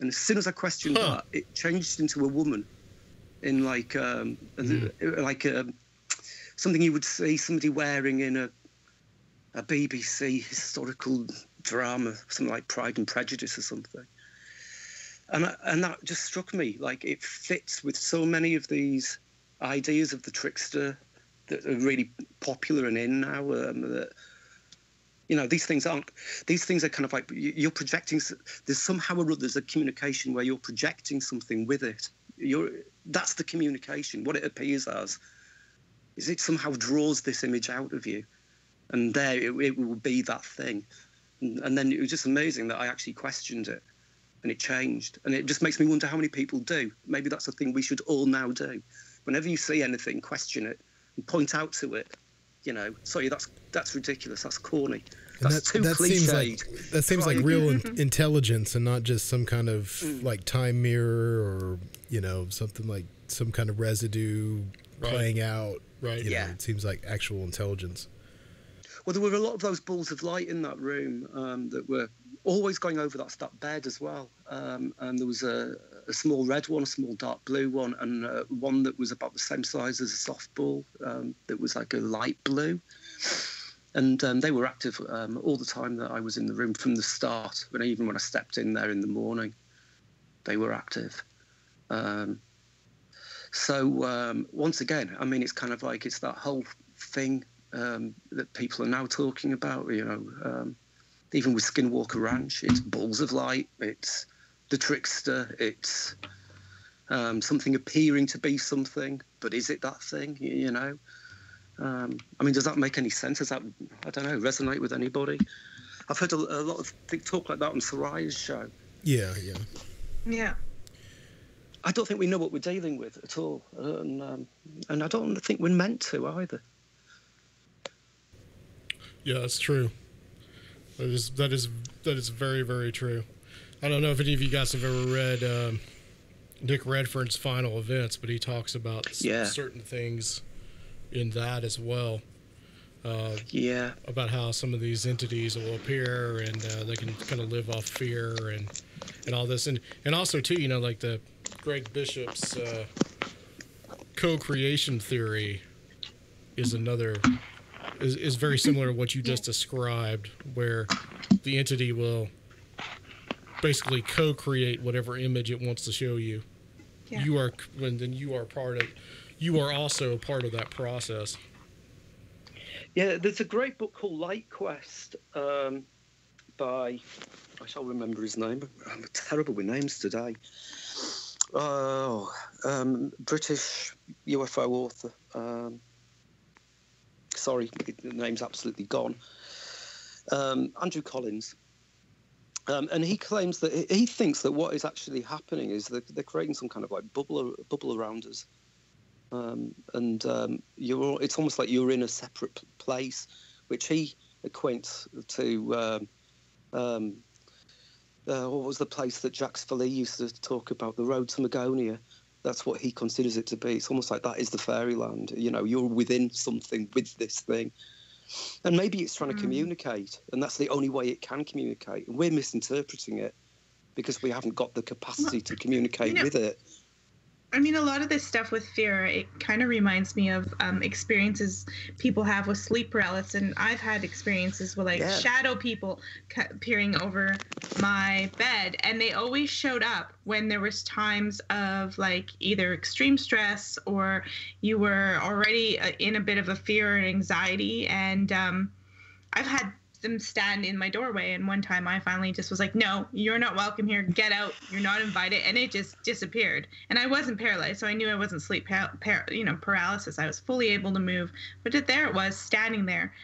And as soon as I questioned huh. that, it changed into a woman in like um, mm. like a, something you would see somebody wearing in a a B B C historical drama, something like Pride and Prejudice or something. And, I, and that just struck me, like it fits with so many of these ideas of the trickster that are really popular and in now. Um, that you know, these things aren't. These things are kind of like you're projecting. There's somehow or other there's a communication where you're projecting something with it. You're that's the communication. What it appears as is it somehow draws this image out of you, and there it, it will be that thing. And, and then it was just amazing that I actually questioned it, and it changed. And it just makes me wonder how many people do. Maybe that's a thing we should all now do. Whenever you see anything, question it. And point out to it, you know. Sorry, that's that's ridiculous. That's corny. That's that, too that cliched. Seems like, that seems like real in- intelligence, and not just some kind of mm. like time mirror or you know something like some kind of residue right. playing out. Right. You yeah. know, it seems like actual intelligence. Well, there were a lot of those balls of light in that room um, that were always going over that that bed as well. Um, and there was a, a small red one, a small dark blue one, and uh, one that was about the same size as a softball um, that was like a light blue. And um, they were active um, all the time that I was in the room from the start. When even when I stepped in there in the morning, they were active. Um, so um, once again, I mean, it's kind of like it's that whole thing um, that people are now talking about, you know, um, even with Skinwalker Ranch, it's balls of light, it's the trickster, it's um, something appearing to be something, but is it that thing, you, you know? Um, I mean, does that make any sense? Does that, I don't know, resonate with anybody? I've heard a, a lot of talk like that on Soraya's show. Yeah, yeah. Yeah. I don't think we know what we're dealing with at all, and, um, and I don't think we're meant to either. Yeah, that's true. That is, that is, that is very, very true. I don't know if any of you guys have ever read um, Nick Redfern's Final Events, but he talks about yeah. certain things in that as well. Uh, yeah. About how some of these entities will appear and uh, they can kind of live off fear and, and all this. And, and also, too, you know, like the Greg Bishop's uh, co-creation theory is another... Is, is very similar to what you just described, where the entity will... basically co-create whatever image it wants to show you. Yeah. You are, and then you are part of, you are also part of that process. Yeah, there's a great book called Light Quest um, by, I shall remember his name, I'm terrible with names today. Oh, um, British U F O author. Um, sorry, the name's absolutely gone. Um, Andrew Collins. Um, and he claims that he thinks that what is actually happening is that they're creating some kind of like bubble, bubble around us. Um, and um, you're, it's almost like you're in a separate place, which he equates to um, um, uh, what was the place that Jacques Vallée used to talk about, the road to Megonia. That's what he considers it to be. It's almost like that is the fairyland. You know, you're within something with this thing. And maybe it's trying to mm. communicate, and that's the only way it can communicate. And we're misinterpreting it because we haven't got the capacity well, to communicate you know, with it. I mean, a lot of this stuff with fear, it kind of reminds me of um, experiences people have with sleep paralysis. And I've had experiences with, like, yeah. shadow people ca- peering over my bed. And they always showed up when there was times of, like, either extreme stress or you were already in a bit of a fear and anxiety. And um, I've had them stand in my doorway, and one time I finally just was like, no, you're not welcome here, get out, you're not invited, and it just disappeared. And I wasn't paralyzed, so I knew I wasn't sleep par- par- you know paralysis. I was fully able to move, but there it was, standing there.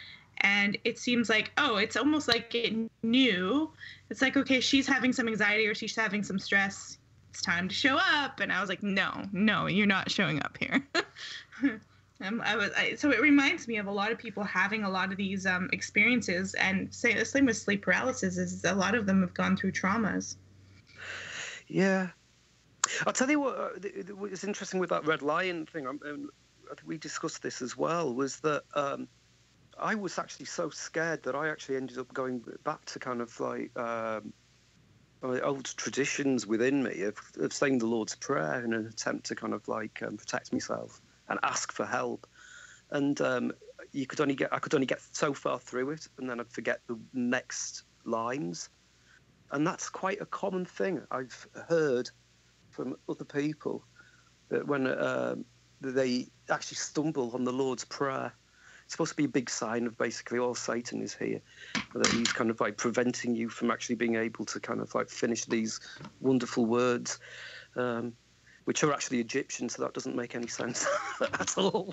And it seems like, oh, it's almost like it knew. It's like, okay, she's having some anxiety or she's having some stress, it's time to show up. And I was like, no no you're not showing up here. Um, I was I, so it reminds me of a lot of people having a lot of these um, experiences, and say, the same with sleep paralysis is a lot of them have gone through traumas. Yeah, I'll tell you what, uh, what is interesting with that Red Lion thing. I, I think we discussed this as well. Was that um, I was actually so scared that I actually ended up going back to kind of like um, old traditions within me of, of saying the Lord's Prayer in an attempt to kind of like um, protect myself and ask for help. And um, you could only get, I could only get so far through it, and then I'd forget the next lines. And that's quite a common thing I've heard from other people, that when uh, they actually stumble on the Lord's Prayer, it's supposed to be a big sign of basically all Satan is here, that he's kind of like preventing you from actually being able to kind of like finish these wonderful words. Um, which are actually Egyptian, so that doesn't make any sense at all.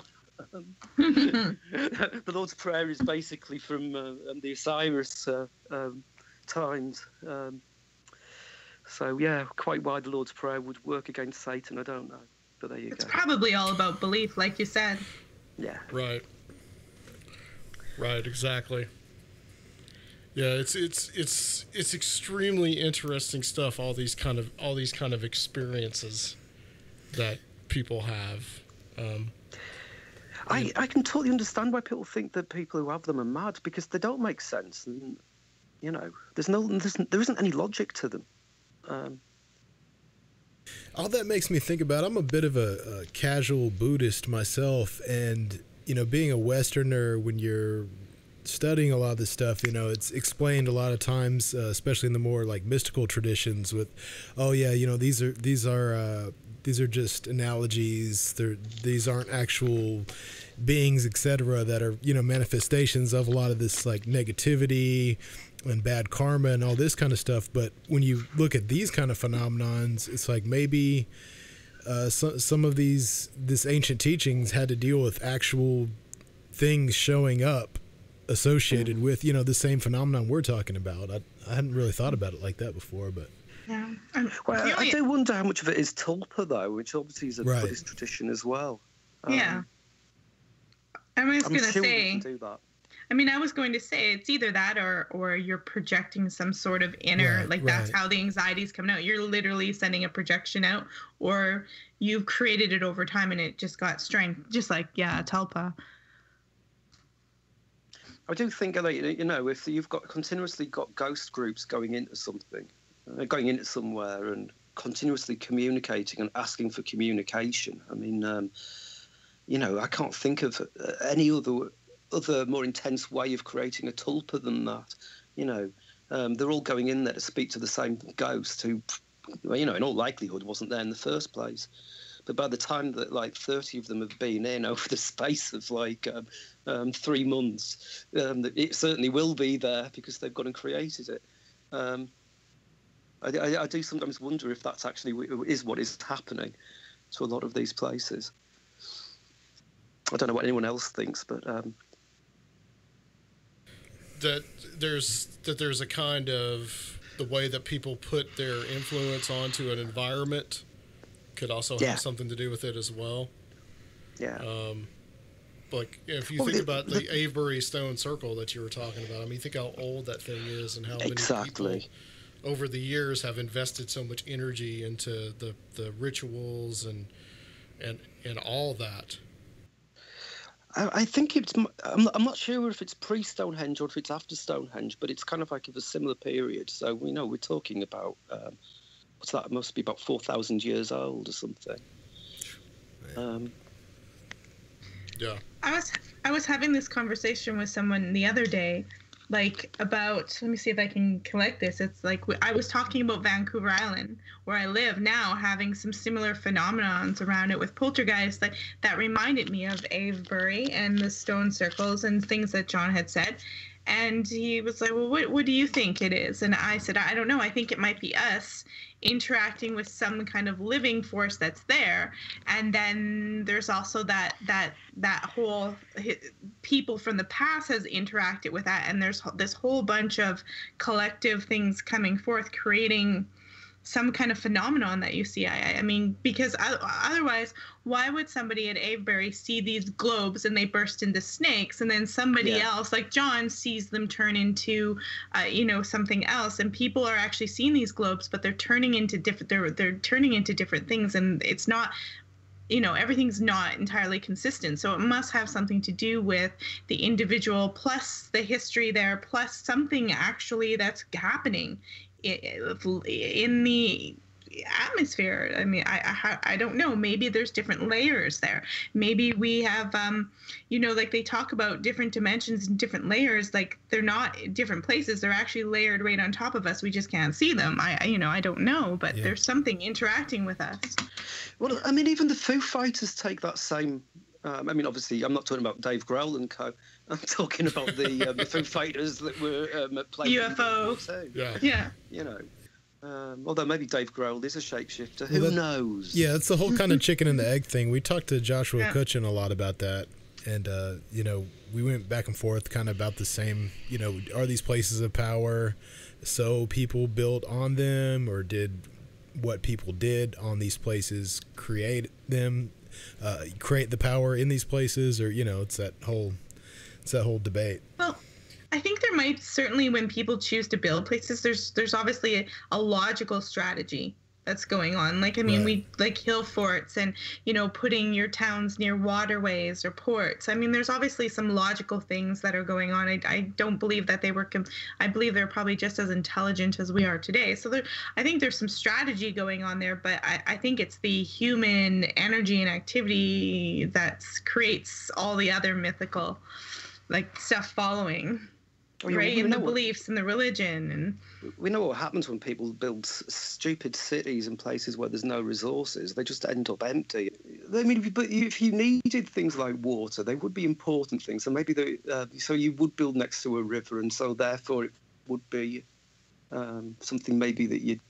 Um, the Lord's Prayer is basically from uh, the Osiris uh, um, times. Um, so, yeah, quite why the Lord's Prayer would work against Satan, I don't know. But there you it's go. It's probably all about belief, like you said. Yeah. Right. Right, exactly. Yeah, it's it's it's it's extremely interesting stuff, all these kind of all these kind of experiences that people have. Um, I, I can totally understand why people think that people who have them are mad, because they don't make sense. And, you know, there's no, there's, there isn't any logic to them. Um, All that makes me think about, I'm a bit of a, a casual Buddhist myself, and, you know, being a Westerner, when you're studying a lot of this stuff, you know, it's explained a lot of times, uh, especially in the more like mystical traditions with, oh yeah, you know, these are, these are, uh, these are just analogies. They're, these aren't actual beings, et cetera, that are, you know, manifestations of a lot of this like negativity and bad karma and all this kind of stuff. But when you look at these kind of phenomenons, it's like maybe uh, so, some of these this ancient teachings had to deal with actual things showing up associated with, you know, the same phenomenon we're talking about. I, I hadn't really thought about it like that before, but. Yeah. Um, well, I, I do wonder how much of it is Tulpa, though, which obviously is a right. Buddhist tradition as well. Um, yeah. I was going to sure say, we can do that. I mean, I was going to say it's either that or or you're projecting some sort of inner, right, like right. that's how the anxiety is coming out. You're literally sending a projection out, or you've created it over time and it just got strength, just like, yeah, Tulpa. I do think, you know, if you've got continuously got ghost groups going into something, going into somewhere and continuously communicating and asking for communication. I mean, um, you know, I can't think of any other other more intense way of creating a tulpa than that. You know, um, they're all going in there to speak to the same ghost who, you know, in all likelihood wasn't there in the first place. But by the time that like thirty of them have been in over the space of like um, um, three months, um, it certainly will be there because they've gone and created it. Um, I, I, I do sometimes wonder if that's actually is what is happening to a lot of these places. I don't know what anyone else thinks, but um, that there's that there's a kind of the way that people put their influence onto an environment could also yeah. have something to do with it as well. Yeah. Um, like if you well, think the, about the, the Avebury Stone Circle that you were talking about, I mean, think how old that thing is and how exactly. many people over the years have invested so much energy into the, the rituals and and and all that. I, I think it's. I'm not, I'm not sure if it's pre Stonehenge or if it's after Stonehenge, but it's kind of like of a similar period. So we know we're talking about um, what's that? It must be about four thousand years old or something. Um, yeah. I was I was having this conversation with someone the other day. Like about, let me see if I can collect this. It's like I was talking about Vancouver Island, where I live now, having some similar phenomenons around it with poltergeists that, that reminded me of Avebury and the stone circles and things that John had said. And he was like, well, what, what do you think it is? And I said, I don't know. I think it might be us interacting with some kind of living force that's there. And then there's also that that that whole people from the past has interacted with that, and there's this whole bunch of collective things coming forth, creating some kind of phenomenon that you see. I, I mean, because otherwise, why would somebody at Avebury see these globes and they burst into snakes, and then somebody yeah. else, like John, sees them turn into, uh, you know, something else? And people are actually seeing these globes, but they're turning into different. They're they're turning into different things, and it's not. You know, everything's not entirely consistent. So it must have something to do with the individual, plus the history there, plus something actually that's happening in the atmosphere. I mean, I, I I don't know. Maybe there's different layers there. Maybe we have, um, you know, like they talk about different dimensions and different layers. Like they're not different places. They're actually layered right on top of us. We just can't see them. I, you know, I don't know, but yeah. there's something interacting with us. Well, I mean, even the Foo Fighters take that same. Um, I mean, obviously, I'm not talking about Dave Grohl and co. I'm talking about the, um, the Foo Fighters that were um, playing U F O. Yeah. yeah. You know. Um, although maybe Dave Grohl is a shapeshifter. Who well, that, knows? Yeah, it's the whole kind of chicken and the egg thing. We talked to Joshua yeah. Kutchin a lot about that. And, uh, you know, we went back and forth kind of about the same, you know, are these places of power so people built on them, or did what people did on these places create them, uh, create the power in these places? Or, you know, it's that whole, it's that whole debate. Well, I think there might certainly, when people choose to build places, there's there's obviously a, a logical strategy that's going on. Like, I mean, right. we like hill forts and, you know, putting your towns near waterways or ports. I mean, there's obviously some logical things that are going on. I, I don't believe that they were, com I believe they're probably just as intelligent as we are today. So there, I think there's some strategy going on there, but I, I think it's the human energy and activity that creates all the other mythical, like, stuff following. Well, right, and the beliefs and the religion. And we know what happens when people build s stupid cities and places where there's no resources. They just end up empty. I mean, if you, but if you needed things like water, they would be important things. So maybe they, uh, so you would build next to a river, and so therefore it would be um, something maybe that you'd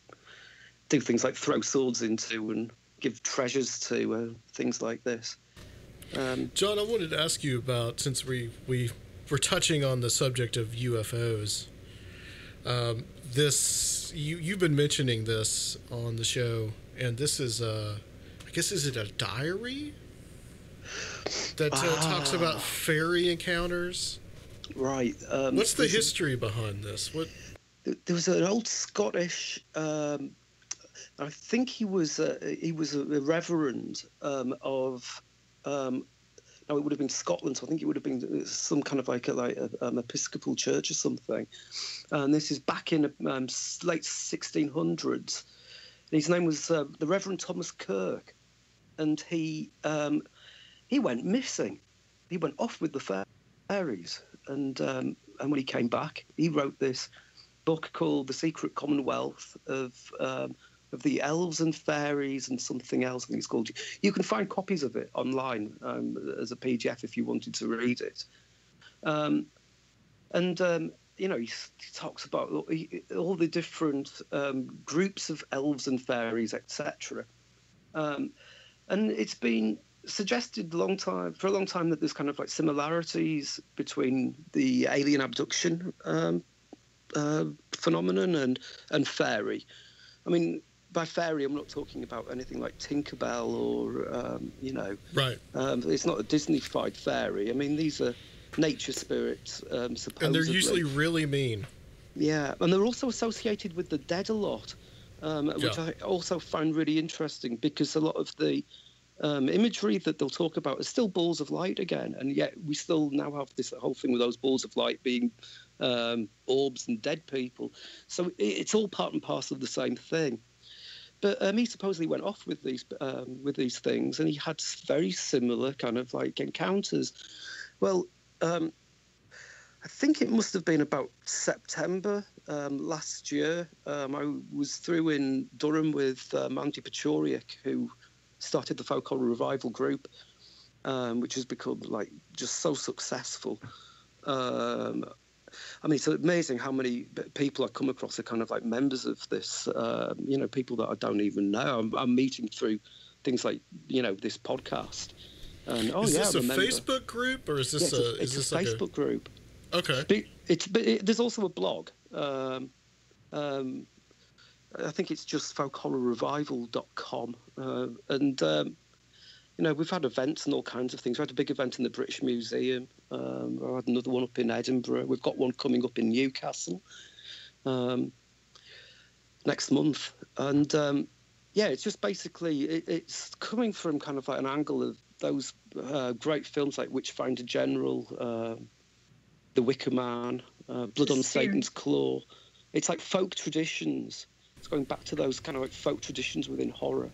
do things like throw swords into and give treasures to, uh, things like this. Um, John, I wanted to ask you about, since we we. we're touching on the subject of U F Os. Um, this you you've been mentioning this on the show, and this is a, I guess is it a diary that ah. uh, talks about fairy encounters? Right. Um, What's the history behind this? What? There was an old Scottish. Um, I think he was a, he was a reverend um, of. Um, Oh, it would have been Scotland, so I think it would have been some kind of like an like um, Episcopal church or something. And this is back in um, late sixteen hundreds. And his name was uh, the Reverend Thomas Kirk. And he um, he went missing. He went off with the fairies. And, um, and when he came back, he wrote this book called The Secret Commonwealth of... Um, of the elves and fairies and something else, I think it's called. You can find copies of it online um, as a P D F if you wanted to read it. Um, and um, you know, he, he talks about all, he, all the different um, groups of elves and fairies, et cetera. Um, and it's been suggested long time for a long time that there's kind of like similarities between the alien abduction um, uh, phenomenon and and fairy. I mean, by fairy, I'm not talking about anything like Tinkerbell or um, you know, right? Um, it's not a Disney-fied fairy. I mean, these are nature spirits, um, supposedly. And they're usually really mean. Yeah, and they're also associated with the dead a lot, um, which yeah. I also find really interesting because a lot of the Um, imagery that they'll talk about is still balls of light again, and yet we still now have this whole thing with those balls of light being um, orbs and dead people. So it's all part and parcel of the same thing. But um, he supposedly went off with these um, with these things, and he had very similar kind of like encounters. Well, um, I think it must have been about September um, last year. Um, I was through in Durham with um, Andy Pachoriak, who started the folk horror revival group, um, which has become like just so successful. Um, I mean, it's amazing how many people I come across are kind of like members of this, uh, you know, people that I don't even know. I'm, I'm meeting through things like, you know, this podcast. And, oh, is yeah, this a Facebook group or is this yeah, a, a, is this a like Facebook a... group? Okay. But it's, but it, there's also a blog. Um, um, I think it's just folk horror revival dot com. Uh, and, um, you know, we've had events and all kinds of things. We had a big event in the British Museum. Um, I had another one up in Edinburgh. We've got one coming up in Newcastle um, next month. And, um, yeah, it's just basically, it, it's coming from kind of like an angle of those uh, great films like Witchfinder General, uh, The Wicker Man, uh, Blood on Satan's Claw. It's like folk traditions. It's going back to those kind of like folk traditions within horror.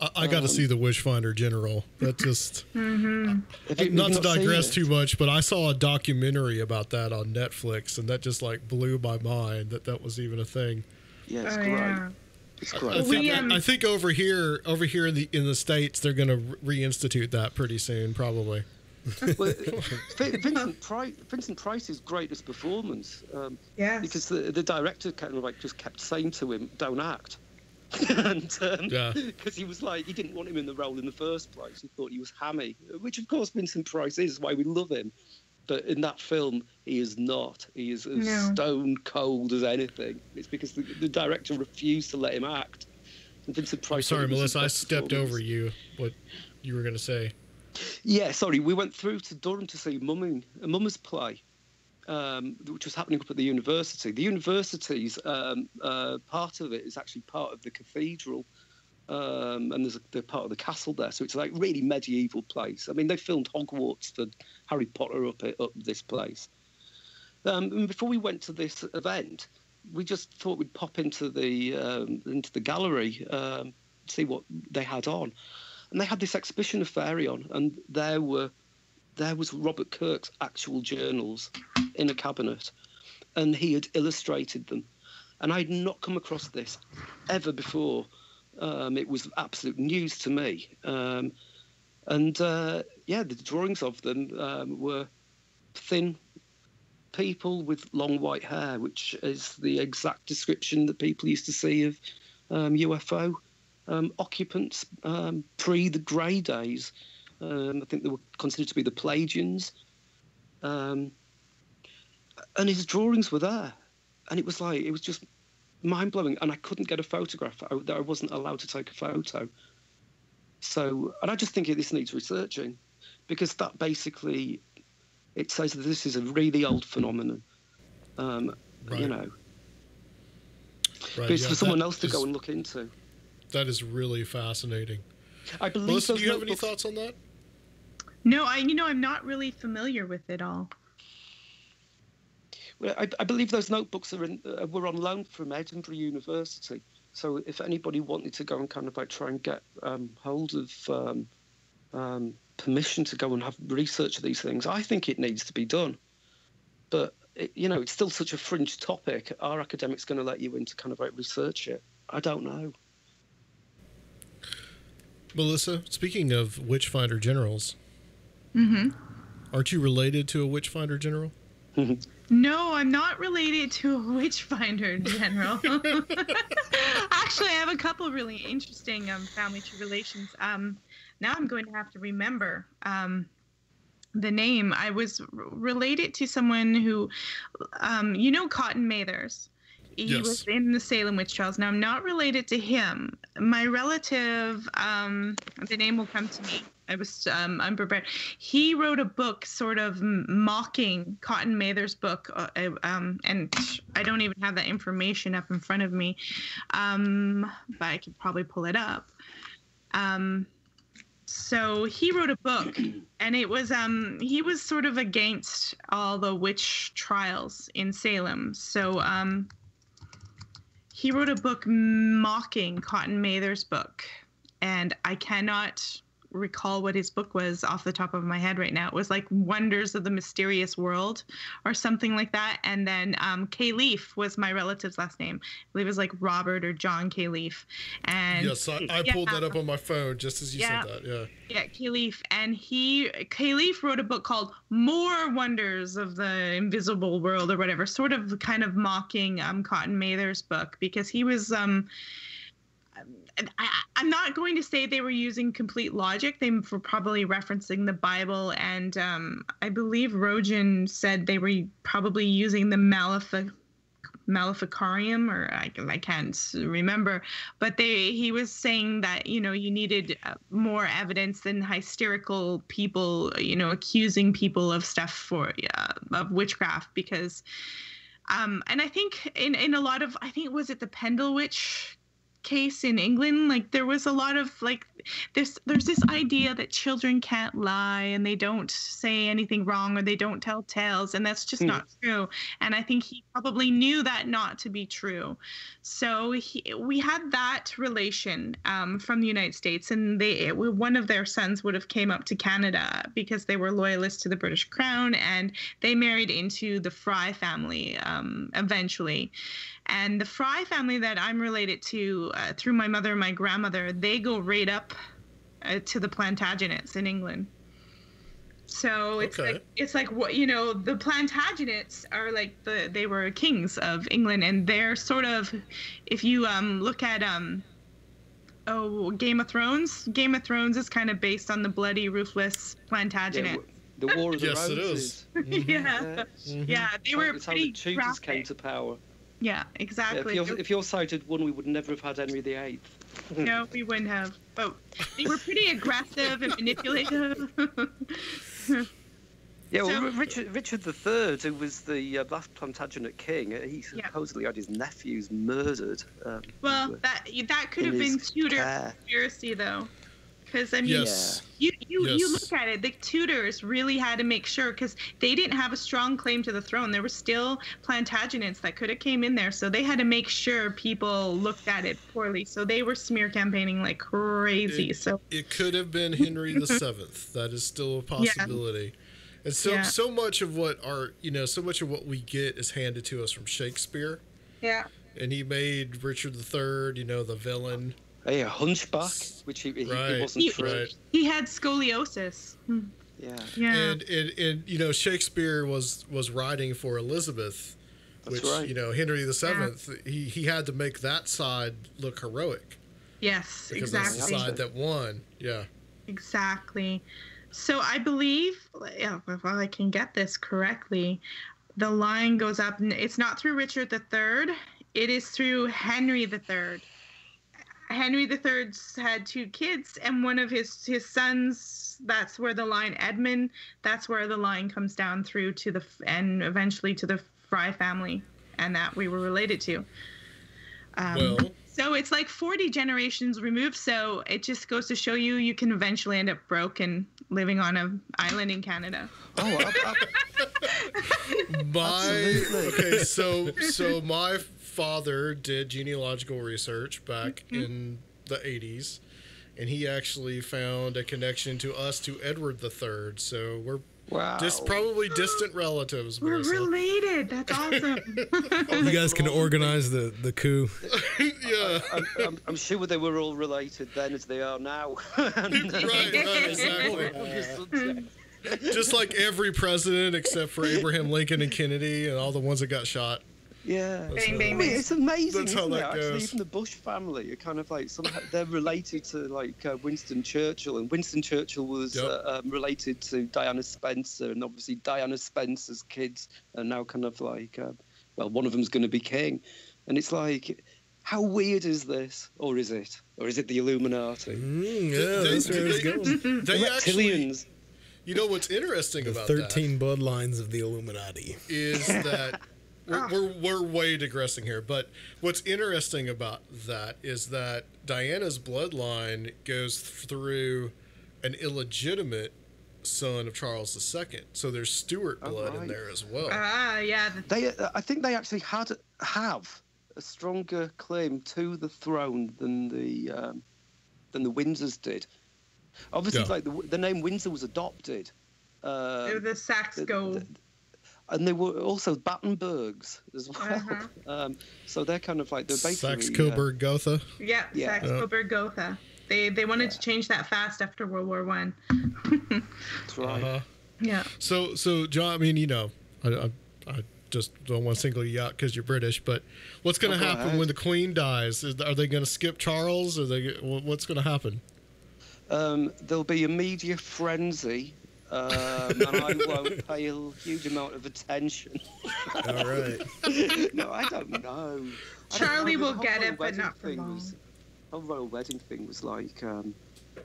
I, I got um, to see the Witchfinder General. That just mm-hmm. I, you, not to not digress too much, but I saw a documentary about that on Netflix, and that just like blew my mind that that was even a thing. Yeah, it's oh, great. Yeah. It's great. I, I, think, we, um, I think over here, over here in the in the States, they're going to reinstitute that pretty soon, probably. Well, Vincent, Price, Vincent Price's greatest performance, um, yes. because the, the director kind of like just kept saying to him, "Don't act," and um, yeah. because he was like he didn't want him in the role in the first place. He thought he was hammy, which of course Vincent Price is, why we love him. But in that film, he is not. He is as no. stone cold as anything. It's because the, the director refused to let him act. And Vincent Price. I'm sorry, Melissa, I stepped over you. What you were going to say. Yeah, sorry, we went through to Durham to see Mumming, Mummer's Play, um, which was happening up at the university. The university's um, uh, part of it is actually part of the cathedral, um, and there's a, they're part of the castle there, so it's like really medieval place. I mean, they filmed Hogwarts for Harry Potter up, at, up this place. Um, and before we went to this event, we just thought we'd pop into the, um, into the gallery, um, see what they had on. And they had this exhibition of fairy on, and there were, there was Robert Kirk's actual journals in a cabinet, and he had illustrated them. And I had not come across this ever before. Um, it was absolute news to me. Um, and, uh, yeah, the drawings of them um, were thin people with long white hair, which is the exact description that people used to see of um, U F O. Um, occupants um, pre the grey days. Um, I think they were considered to be the Pelagians. Um, and his drawings were there. And it was like, it was just mind-blowing. And I couldn't get a photograph. I, I wasn't allowed to take a photo. So, and I just think this needs researching, because that basically, it says that this is a really old phenomenon, um, right. you know. Right, but it's yeah, for someone else to is... go and look into. That is really fascinating. I believe. Melissa, do you have any thoughts on that? No, I. You know, I'm not really familiar with it all. Well, I, I believe those notebooks are in, uh, were on loan from Edinburgh University. So if anybody wanted to go and kind of like try and get um, hold of um, um, permission to go and have research of these things, I think it needs to be done. But it, you know, it's still such a fringe topic. Are academics going to let you in to kind of like research it? I don't know. Melissa, speaking of Witchfinder Generals, mm-hmm. aren't you related to a Witchfinder General? No, I'm not related to a witchfinder in general. Actually, I have a couple of really interesting um, family tree relations. Um, now I'm going to have to remember um, the name. I was r- related to someone who, um, you know, Cotton Mather's. He yes. was in the Salem witch trials. Now, I'm not related to him. My relative, um, the name will come to me. I was um, unprepared. He wrote a book sort of mocking Cotton Mather's book. Uh, um, and I don't even have that information up in front of me. Um, but I could probably pull it up. Um, so he wrote a book, and it was um, he was sort of against all the witch trials in Salem. So um, he wrote a book mocking Cotton Mather's book. And I cannot recall what his book was off the top of my head right now. It was like Wonders of the Mysterious World or something like that. And then um, Calief was my relative's last name. I believe it was like Robert or John Calief. And yes, I, I yeah, pulled that up on my phone just as you yeah, said that. Yeah. Yeah, Calief. And he, Calief wrote a book called More Wonders of the Invisible World or whatever, sort of kind of mocking um, Cotton Mather's book, because he was, um, I, I'm not going to say they were using complete logic. They were probably referencing the Bible, and um, I believe Rogan said they were probably using the Malefic, Maleficarium, or I, I can't remember. But they, he was saying that, you know, you needed more evidence than hysterical people, you know, accusing people of stuff for uh, of witchcraft, because, um, and I think in in a lot of, I think was it the Pendle Witch case in England, like there was a lot of like this there's this idea that children can't lie and they don't say anything wrong or they don't tell tales, and that's just mm. not true. And I think he probably knew that not to be true. So he, we had that relation um from the United States, and they it, one of their sons would have came up to Canada because they were loyalists to the British Crown, and they married into the Fry family um eventually. And the Fry family that I'm related to uh, through my mother and my grandmother, they go right up uh, to the Plantagenets in England. So it's okay. like it's like what you know the Plantagenets are like the they were kings of England, and they're sort of, if you um, look at um, oh Game of Thrones, Game of Thrones is kind of based on the bloody, ruthless Plantagenets. Yeah, the War of the yes, Roses. It is. Mm-hmm. Yeah, mm-hmm. yeah, they were it's pretty. How the Tudors graphic. Came to power. Yeah, exactly. Yeah, if, your, if your side had won, we would never have had Henry the Eighth. No, we wouldn't have. But they were pretty aggressive and manipulative. Yeah, well, so, Richard, Richard the Third, who was the uh, last Plantagenet king, he supposedly yeah. had his nephews murdered. Um, well, that that could have been Tudor care. conspiracy, though. Because, I mean, yes. you, you, yes. you look at it, the Tudors really had to make sure, because they didn't have a strong claim to the throne. There were still Plantagenets that could have came in there, so they had to make sure people looked at it poorly. So they were smear campaigning like crazy. It, so It could have been Henry the Seventh. That is still a possibility. Yeah. And so, yeah. so much of what our, you know, so much of what we get is handed to us from Shakespeare. Yeah. And he made Richard the Third, you know, the villain. Hey, a hunchback, which he, he, right, he wasn't true. Right. He had scoliosis. Yeah. yeah. And, and, and, you know, Shakespeare was, was writing for Elizabeth, That's which, right. you know, Henry the Seventh, yeah. he, he had to make that side look heroic. Yes, because exactly. Because that's the side that won. Yeah. Exactly. So I believe, if I can get this correctly, the line goes up. It's not through Richard the Third. It is through Henry the Third. Henry the Third had two kids, and one of his, his sons, that's where the line Edmund, that's where the line comes down through to the, and eventually to the Fry family, and that we were related to. Um, well, so it's like forty generations removed, so it just goes to show you, you can eventually end up broke and living on an island in Canada. Oh, up, up. My, okay, so, so my... father did genealogical research back mm-hmm. in the eighties, and he actually found a connection to us to Edward the Third. So we're wow. dis- probably distant relatives. We're Marissa. related. That's awesome. Oh, you guys can organize the the coup. Yeah, I, I, I'm, I'm sure they were all related then, as they are now. And, uh, right, right, exactly. Just like every president except for Abraham Lincoln and Kennedy and all the ones that got shot. Yeah, bing, bing, bing. It's amazing, that's isn't it? Goes. Actually, even the Bush family are kind of like somehow they're related to like uh, Winston Churchill, and Winston Churchill was yep. uh, um, related to Diana Spencer, and obviously Diana Spencer's kids are now kind of like, uh, well, one of them's going to be king, and it's like, how weird is this, or is it, or is it the Illuminati? Mm, yeah, that's where it's going. They actually. You know what's interesting the about that? The thirteen bloodlines of the Illuminati is that. We're, we're, we're way digressing here, but what's interesting about that is that Diana's bloodline goes through an illegitimate son of Charles the Second, so there's Stuart blood oh, right. in there as well. Ah, uh, yeah. They, I think they actually had have a stronger claim to the throne than the um, than the Windsors did. Obviously, yeah. like the, the name Windsor was adopted. Uh, they were the Saxe-Gold. And they were also Battenbergs as well. Uh -huh. um, so they're kind of like they're basically Saxe-Coburg-Gotha. Uh, yeah, yeah. Saxe-Coburg-Gotha. They they wanted yeah. to change that fast after World War One. That's right. Uh, yeah. So so John, I mean, you know, I I, I just don't want to single you out because you're British, but what's going to oh, happen when the Queen dies? Is, are they going to skip Charles? Are they? What's going to happen? Um, there'll be a media frenzy. Um, and I won't pay a huge amount of attention. All right. No, I don't know. Charlie don't know. will get it, but not for long. Was, the whole wedding thing was like um,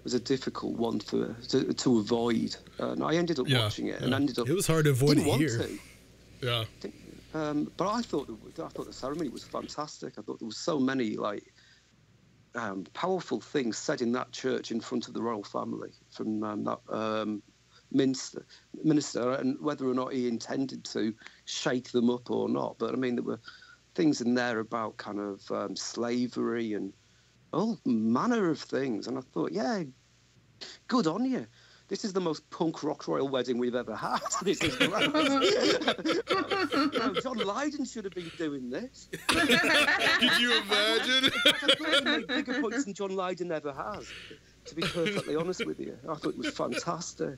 was a difficult one for to, to avoid, uh, and I ended up yeah, watching it yeah. and ended up. It was hard to avoid it here. To. Yeah. Um, but I thought I thought the ceremony was fantastic. I thought there was so many like. Um, powerful things said in that church in front of the royal family from um, that. Um, Minister, minister, and whether or not he intended to shake them up or not. But I mean, there were things in there about kind of um, slavery and all manner of things. And I thought, yeah, good on you. This is the most punk rock royal wedding we've ever had. This is great. You know, John Lydon should have been doing this. Could you imagine? I made bigger points than John Lydon ever has. To be perfectly honest with you, I thought it was fantastic.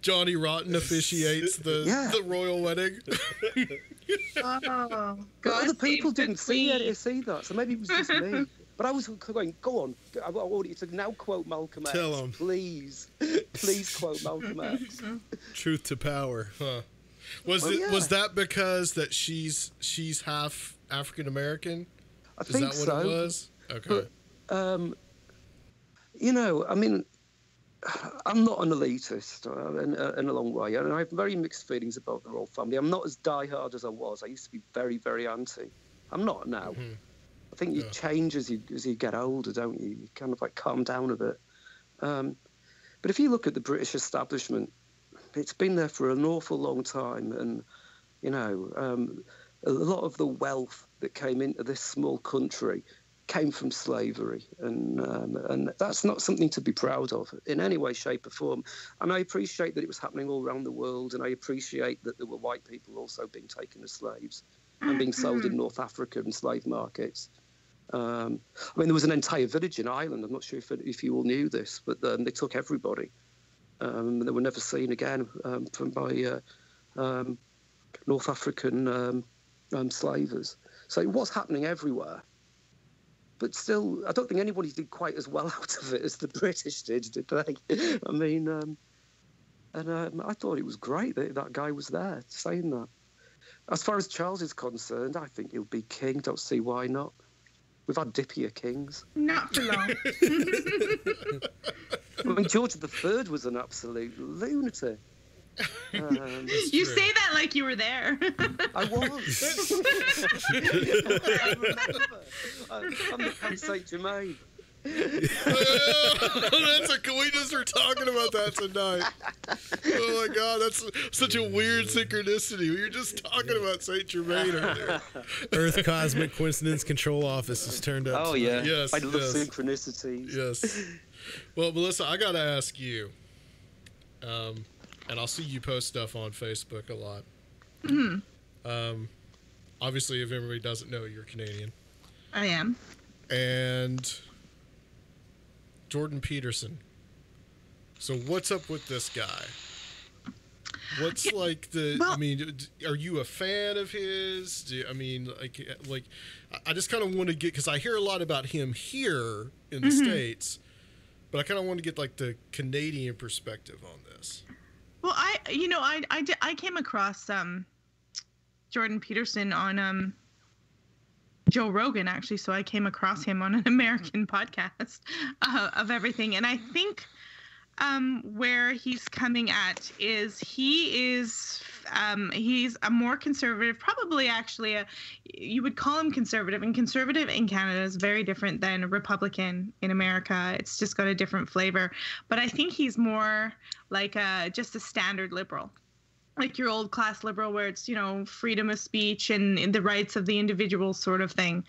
Johnny Rotten officiates the yeah. the royal wedding. Oh, but other people didn't see it, see that, so maybe it was just me. But I was going, go on, I want you to now quote Malcolm X. Tell him, please, please quote Malcolm X. Truth to power, huh? Was well, it yeah. was that because that she's she's half African American? I Is think that what so. It was? Okay. But, um. You know, I mean, I'm not an elitist uh, in, uh, in a long way, and I have very mixed feelings about the royal family. I'm not as diehard as I was. I used to be very, very anti. I'm not now. Mm-hmm. I think you yeah. change as you as you get older, don't you? You kind of like calm down a bit. Um, but if you look at the British establishment, it's been there for an awful long time, and you know, um, a lot of the wealth that came into this small country came from slavery, and um, and that's not something to be proud of in any way, shape or form. And I appreciate that it was happening all around the world, and I appreciate that there were white people also being taken as slaves and being sold in North Africa in slave markets. Um, I mean, there was an entire village in Ireland, I'm not sure if, if you all knew this, but um, they took everybody. Um, and they were never seen again um, from by uh, um, North African um, um, slavers. So it was happening everywhere. But still, I don't think anybody did quite as well out of it as the British did, did they? I mean, um, and um, I thought it was great that that guy was there saying that. As far as Charles is concerned, I think he'll be king. Don't see why not. We've had dippier kings. Not for long. I mean, George the Third was an absolute lunatic. Um, you true. say that like you were there. I was. I remember. I, I'm the Camp Saint Germain. That's a, we just were talking about that tonight. Oh my God, that's such a weird synchronicity. We were just talking about Saint Germain earlier. Earth Cosmic Coincidence Control Office has turned up. Oh yeah, yes, I love yes. synchronicity. Yes. Well, Melissa, I gotta ask you. Um. And I'll see you post stuff on Facebook a lot. Mm-hmm. Um, obviously, if everybody doesn't know, you're Canadian. I am. And Jordan Peterson. So what's up with this guy? What's like the? Well, I mean, are you a fan of his? Do, I mean, like, like, I just kind of want to get, because I hear a lot about him here in the mm-hmm. States, but I kind of want to get like the Canadian perspective on this. Well, I, you know, I, I, did, I came across um, Jordan Peterson on um, Joe Rogan actually, so I came across him on an American podcast uh, of everything, and I think. Um, where he's coming at is he is um, he's a more conservative, probably actually a, you would call him conservative, and conservative in Canada is very different than Republican in America. It's just got a different flavor. But I think he's more like a, just a standard liberal, like your old class liberal, where it's, you know, freedom of speech and, and the rights of the individual sort of thing.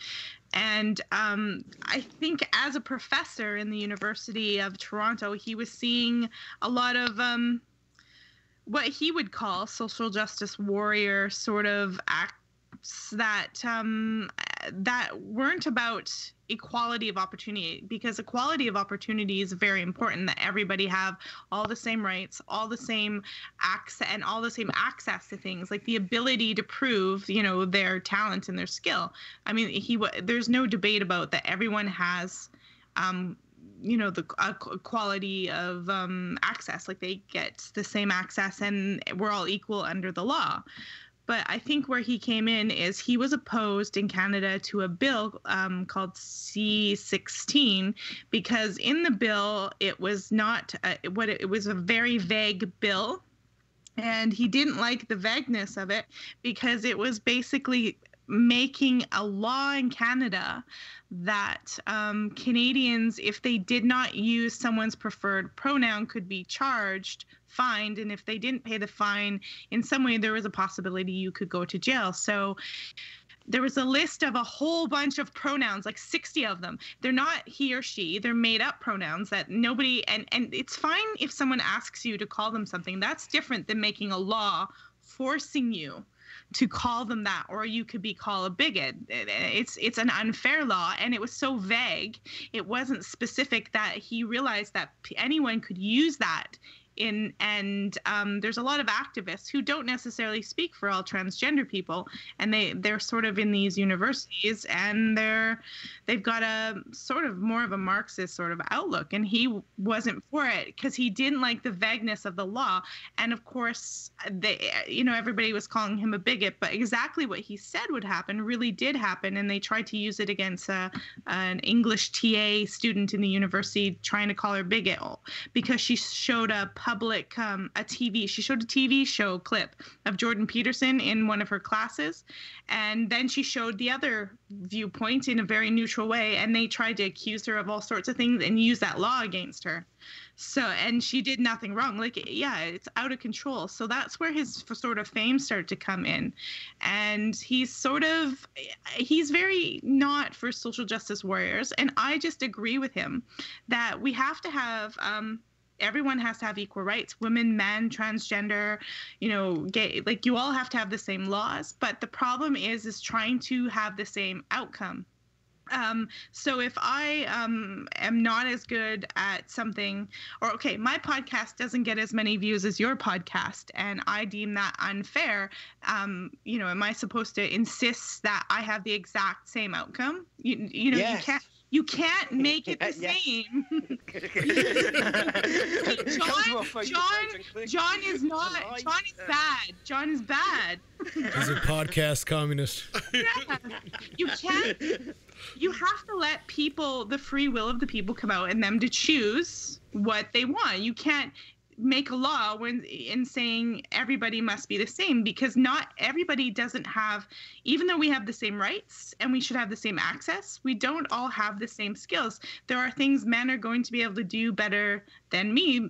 And um, I think as a professor in the University of Toronto, he was seeing a lot of um, what he would call social justice warrior sort of acts that um, that weren't about equality of opportunity, because equality of opportunity is very important, that everybody have all the same rights, all the same access, and all the same access to things, like the ability to prove, you know, their talent and their skill. I mean, he there's no debate about that. Everyone has, um, you know, the uh, quality of um, access, like they get the same access, and we're all equal under the law. But I think where he came in is he was opposed in Canada to a bill um, called C sixteen, because in the bill, it was not a, what it, it was a very vague bill. And he didn't like the vagueness of it, because it was basically making a law in Canada that um, Canadians, if they did not use someone's preferred pronoun, could be charged, fined, and if they didn't pay the fine in some way, there was a possibility you could go to jail. So there was a list of a whole bunch of pronouns, like sixty of them. They're not he or she. They're made up pronouns that nobody, and, and it's fine if someone asks you to call them something. That's different than making a law forcing you to call them that, or you could be called a bigot. It's it's an unfair law, and it was so vague. It wasn't specific that he realized that anyone could use that. In and um, there's a lot of activists who don't necessarily speak for all transgender people, and they they're sort of in these universities, and they're they've got a sort of more of a Marxist sort of outlook. And he wasn't for it, because he didn't like the vagueness of the law. And of course, they you know everybody was calling him a bigot, but exactly what he said would happen really did happen. And they tried to use it against a, an English T A student in the university, trying to call her bigot because she showed up. Public, um, a T V. She showed a T V show clip of Jordan Peterson in one of her classes, and then she showed the other viewpoint in a very neutral way. And they tried to accuse her of all sorts of things and use that law against her. So, and she did nothing wrong. Like, yeah, it's out of control. So that's where his sort of fame started to come in, and he's sort of, he's very not for social justice warriors. And I just agree with him that we have to have. Um, Everyone has to have equal rights, women, men, transgender, you know, gay, like you all have to have the same laws. But the problem is, is trying to have the same outcome. Um, so if I um, am not as good at something, or okay, my podcast doesn't get as many views as your podcast, and I deem that unfair, um, you know, am I supposed to insist that I have the exact same outcome? You, you know, yes. you can't. You can't make it the yes. same. John, John, John is not. John is bad. John is bad. He's a podcast communist. Yeah. You can't. You have to let people, the free will of the people, come out and them to choose what they want. You can't make a law when in saying everybody must be the same, because not everybody doesn't have, even though we have the same rights and we should have the same access, we don't all have the same skills. There are things men are going to be able to do better than me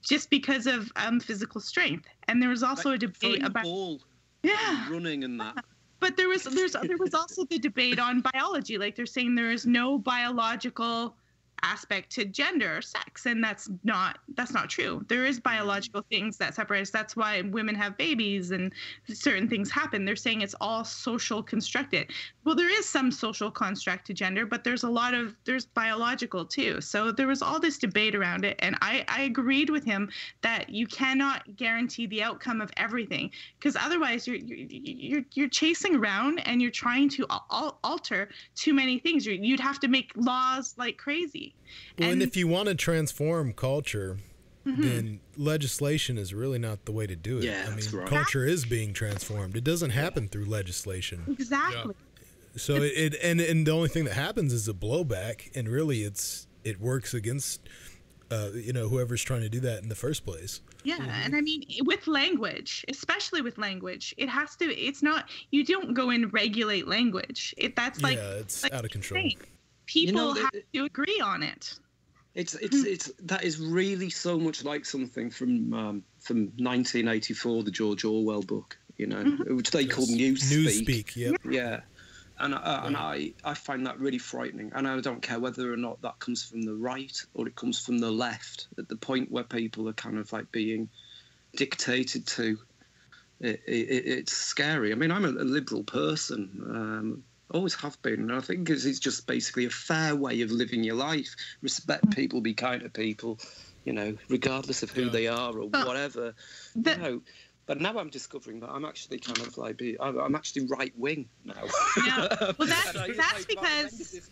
just because of um, physical strength. And there was also like a debate about ball yeah running and that. But there was there's there was also the debate on biology. Like they're saying there is no biological aspect to gender or sex, and that's not that's not true. There is biological things that separate us. That's why women have babies and certain things happen. They're saying it's all social constructed. Well, there is some social construct to gender, but there's a lot of there's biological too. So there was all this debate around it, and I, I agreed with him that you cannot guarantee the outcome of everything, because otherwise you're you're you're chasing around and you're trying to al- alter too many things. You'd have to make laws like crazy. Well, and, and if you want to transform culture, mm-hmm. then legislation is really not the way to do it. Yeah, I mean, that's right. Culture is being transformed. It doesn't happen yeah. through legislation. Exactly. Yeah. So it, it and and the only thing that happens is a blowback, and really it's it works against uh, you know, whoever's trying to do that in the first place. Yeah, mm-hmm. and I mean, with language, especially with language, it has to. It's not you don't go and regulate language. It that's like yeah, it's like, out of control. Insane. People you know, have to agree on it. It's it's it's that is really so much like something from um, from nineteen eighty-four, the George Orwell book, you know, mm-hmm. which they called Newspeak. Newspeak, yep. yeah. And uh, yeah. and I, I find that really frightening. And I don't care whether or not that comes from the right or it comes from the left. At the point where people are kind of like being dictated to, it, it, it's scary. I mean, I'm a liberal person. Um, Always have been, and I think it's just basically a fair way of living your life. Respect people, be kind to people, you know, regardless of who yeah. they are or but whatever. The, you know. But now I'm discovering that I'm actually kind of like I'm actually right wing now. Yeah, well, that's I, that's like, because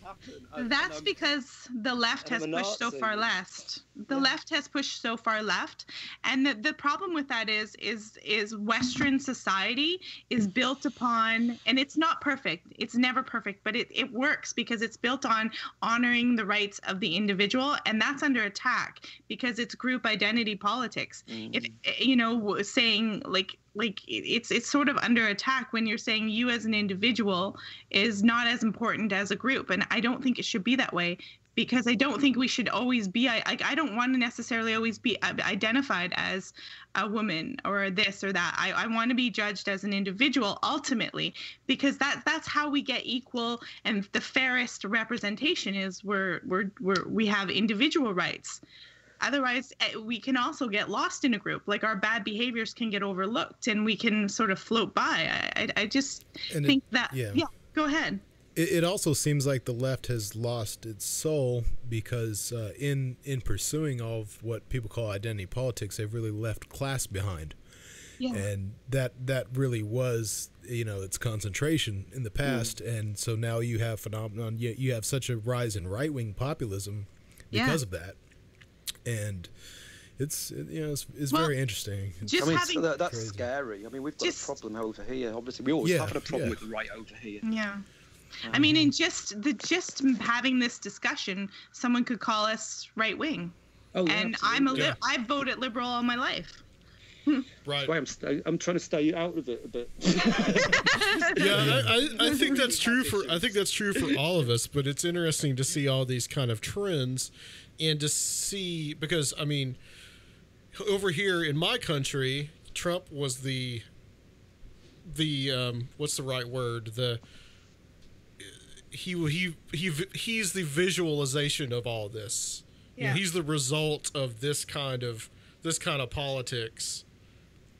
and, that's and because the left has pushed so far left. The yeah. left has pushed so far left, and the the problem with that is is is Western society is built upon, and it's not perfect. It's never perfect, but it, it works because it's built on honoring the rights of the individual, and that's under attack because it's group identity politics. Mm. If you know, saying like like it's it's sort of under attack when you're saying you as an individual is not as important as a group, and I don't think it should be that way. Because I don't think we should always be, I, I don't want to necessarily always be identified as a woman or this or that. I, I want to be judged as an individual ultimately, because that that's how we get equal and the fairest representation is we're, we're, we're, we have individual rights. Otherwise, we can also get lost in a group. Like our bad behaviors can get overlooked and we can sort of float by. I, I just and think it, that, yeah. yeah, go ahead. It also seems like the left has lost its soul because uh, in in pursuing all of what people call identity politics, they've really left class behind. Yeah. And that that really was, you know, its concentration in the past. Mm. And so now you have phenomenon, you, you have such a rise in right-wing populism because yeah. of that. And it's, you know, it's, it's well, very interesting. Just I mean, having, so that, that's crazy. Scary. I mean, we've got just, a problem over here. Obviously, we always yeah, have a problem yeah. with right over here. Yeah. I mean, in just the just having this discussion, someone could call us right wing, oh, yeah, and absolutely. I'm a li yeah. I voted liberal all my life. Right. Well, I'm st I'm trying to stay out of it a bit. yeah, I, I, I think that's true for I think that's true for all of us. But it's interesting to see all these kind of trends, and to see because I mean, over here in my country, Trump was the the um, what's the right word the He, he he he's the visualization of all this. Yeah. You know, he's the result of this kind of this kind of politics.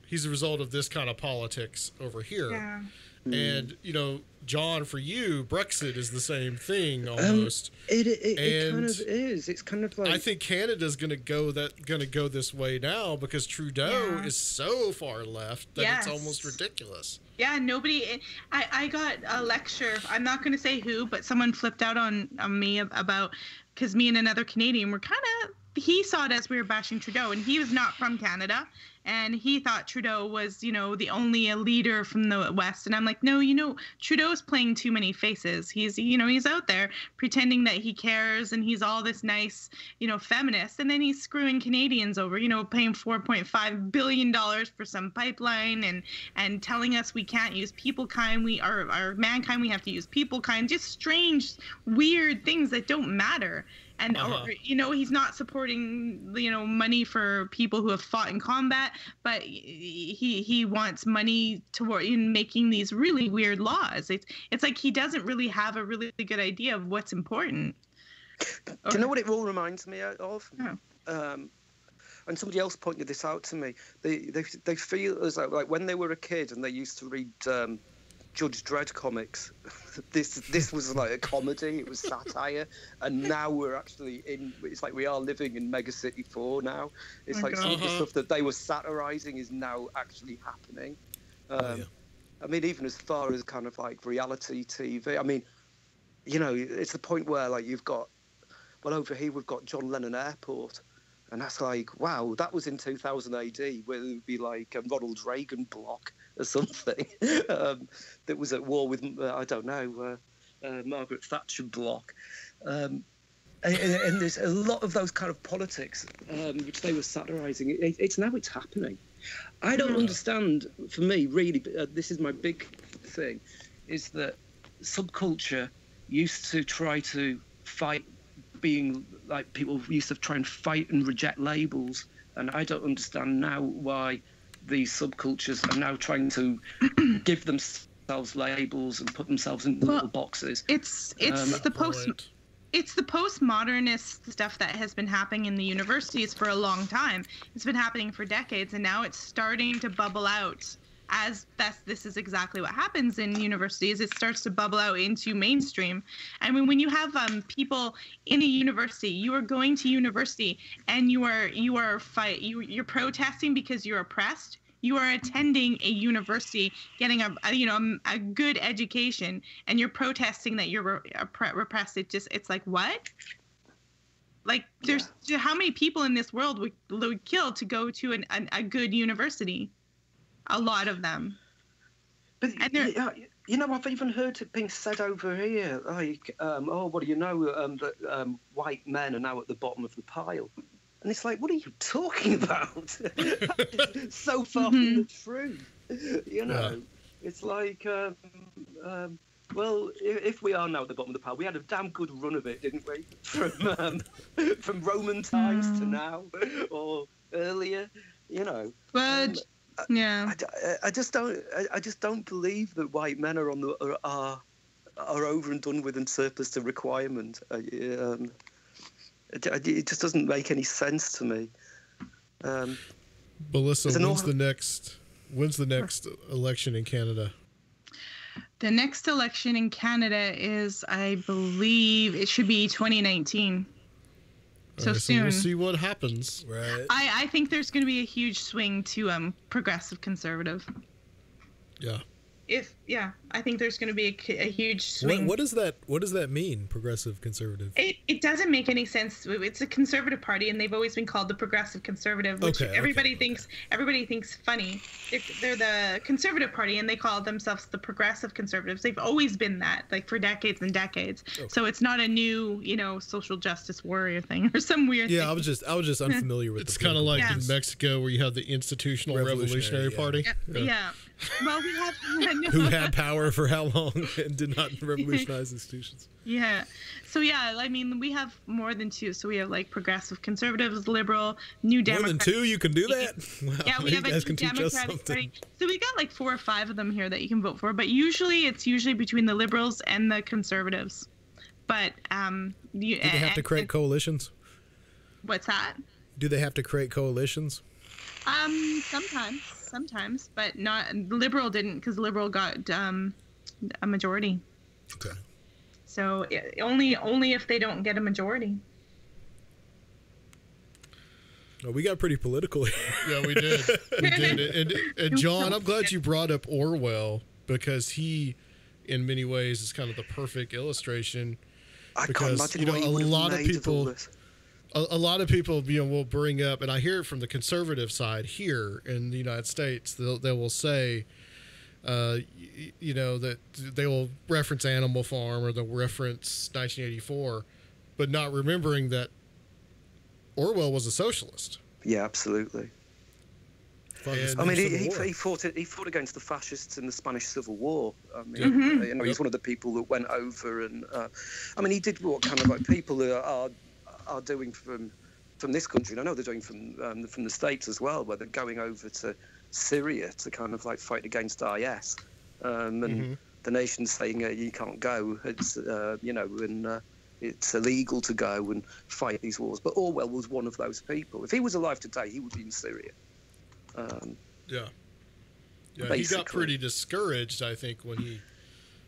He's the result of this kind of politics over here. Yeah. Mm. And you know, John, for you, Brexit is the same thing almost. Um, it it, it kind of is. It's kind of like I think Canada's going to go that going to go this way now because Trudeau yeah. is so far left that yes. it's almost ridiculous. Yeah, nobody. I, I got a lecture. I'm not going to say who, but someone flipped out on, on me about because me and another Canadian were kind of. He saw it as we were bashing Trudeau, and he was not from Canada, and he thought Trudeau was, you know, the only a leader from the West. And I'm like, no, you know, Trudeau's playing too many faces. He's, you know, he's out there pretending that he cares, and he's all this nice, you know, feminist, and then he's screwing Canadians over, you know, paying four point five billion dollars for some pipeline, and and telling us we can't use people kind, we are our mankind, we have to use people kind, just strange, weird things that don't matter. And, uh-huh. or, you know, he's not supporting, you know, money for people who have fought in combat, but he he wants money toward in making these really weird laws. It's, it's like he doesn't really have a really good idea of what's important. Okay. Do you know what it all reminds me of? No. Um, and somebody else pointed this out to me. They they they feel as though, like, when they were a kid and they used to read um, Judge Dredd comics, this this was like a comedy. It was satire, and now we're actually in. It's like we are living in Mega City Four now. It's oh like God. some of the stuff that they were satirizing is now actually happening. Um, oh, yeah. I mean, even as far as kind of like reality T V. I mean, you know, it's the point where like you've got. Well, over here we've got John Lennon Airport, and that's like, wow, that was in two thousand A D, where it would be like a Ronald Reagan block or something um, that was at war with, uh, I don't know, uh, uh, Margaret Thatcher block. Um, and, and there's a lot of those kind of politics um, which they were satirising. It, it's now it's happening. I don't yeah. understand, for me, really, uh, this is my big thing, is that subculture used to try to fight being like people used to try and fight and reject labels, and I don't understand now why these subcultures are now trying to give themselves labels and put themselves in well, little boxes. It's it's um, the post right. it's the postmodernist stuff that has been happening in the universities for a long time. It's been happening for decades, and now it's starting to bubble out. As that's, this is exactly what happens in universities. It starts to bubble out into mainstream. I mean, when you have um, people in a university, you are going to university and you are you are fight you you're protesting because you're oppressed. You are attending a university, getting a, a you know a good education, and you're protesting that you're re- repressed. It just it's like what? Like there's yeah. how many people in this world would, would kill to go to an, an, a good university? A lot of them. But, you know, I've even heard it being said over here, like, um, oh, what do you know, um, that um, white men are now at the bottom of the pile. And it's like, what are you talking about? So far mm-hmm. from the truth. You know, yeah. it's like, um, um, well, if we are now at the bottom of the pile, we had a damn good run of it, didn't we? From, um, from Roman times mm. to now, or earlier, you know. But... Um, Yeah, I, I just don't. I just don't believe that white men are on the are are over and done with and surplus to requirement. I, um, it, it just doesn't make any sense to me. Um, Melissa, when's awful... the next? When's the next election in Canada? The next election in Canada is, I believe, it should be twenty nineteen. So right, soon. So we'll see what happens. Right. I, I think there's going to be a huge swing to um progressive conservative. Yeah. If yeah, I think there's going to be a, a huge swing. What, what does that What does that mean? Progressive conservative. It it doesn't make any sense. It's a conservative party, and they've always been called the progressive conservative, which okay, everybody okay, thinks okay. everybody thinks funny. They're, they're the conservative party, and they call themselves the progressive conservatives. They've always been that, like for decades and decades. Okay. So it's not a new, you know, social justice warrior thing or some weird. Yeah, thing. I was just I was just unfamiliar with. It's kind of like yeah. in Mexico where you have the Institutional Revolutionary, Revolutionary yeah. Party. Yeah. yeah. yeah. Well, we have no. Who had power for how long and did not revolutionize institutions? Yeah. So, yeah, I mean, we have more than two. So we have, like, progressive conservatives, liberal, new Democrats. More than two? You can do that? Wow, yeah, we have a new Democratic Party. So we got, like, four or five of them here that you can vote for. But usually it's usually between the liberals and the conservatives. But um, you, do they have to create coalitions? What's that? Do they have to create coalitions? Um, sometimes. Sometimes, but not liberal didn't because liberal got um, a majority. Okay. So only only if they don't get a majority. Oh, we got pretty political here. Yeah, we did. We did. And, and John, I'm glad you brought up Orwell because he, in many ways, is kind of the perfect illustration. I because, can't imagine you know, what you a lot of people. A, a lot of people, you know, will bring up, and I hear it from the conservative side here in the United States. They will say, uh, you, you know, that they will reference Animal Farm or they'll reference nineteen eighty-four, but not remembering that Orwell was a socialist. Yeah, absolutely. And I mean, he, he, he fought he fought against the fascists in the Spanish Civil War. I mean, mm-hmm. you know, he's one of the people that went over and, uh, I mean, he did what kind of like people that are. are doing from from this country, and I know they're doing from um, from the States as well, where they're going over to Syria to kind of like fight against I S, um, and mm-hmm. the nation's saying uh, you can't go. It's uh, you know, and uh, it's illegal to go and fight these wars. But Orwell was one of those people. If he was alive today, he would be in Syria. Um, yeah. Yeah, basically. He got pretty discouraged, I think, when he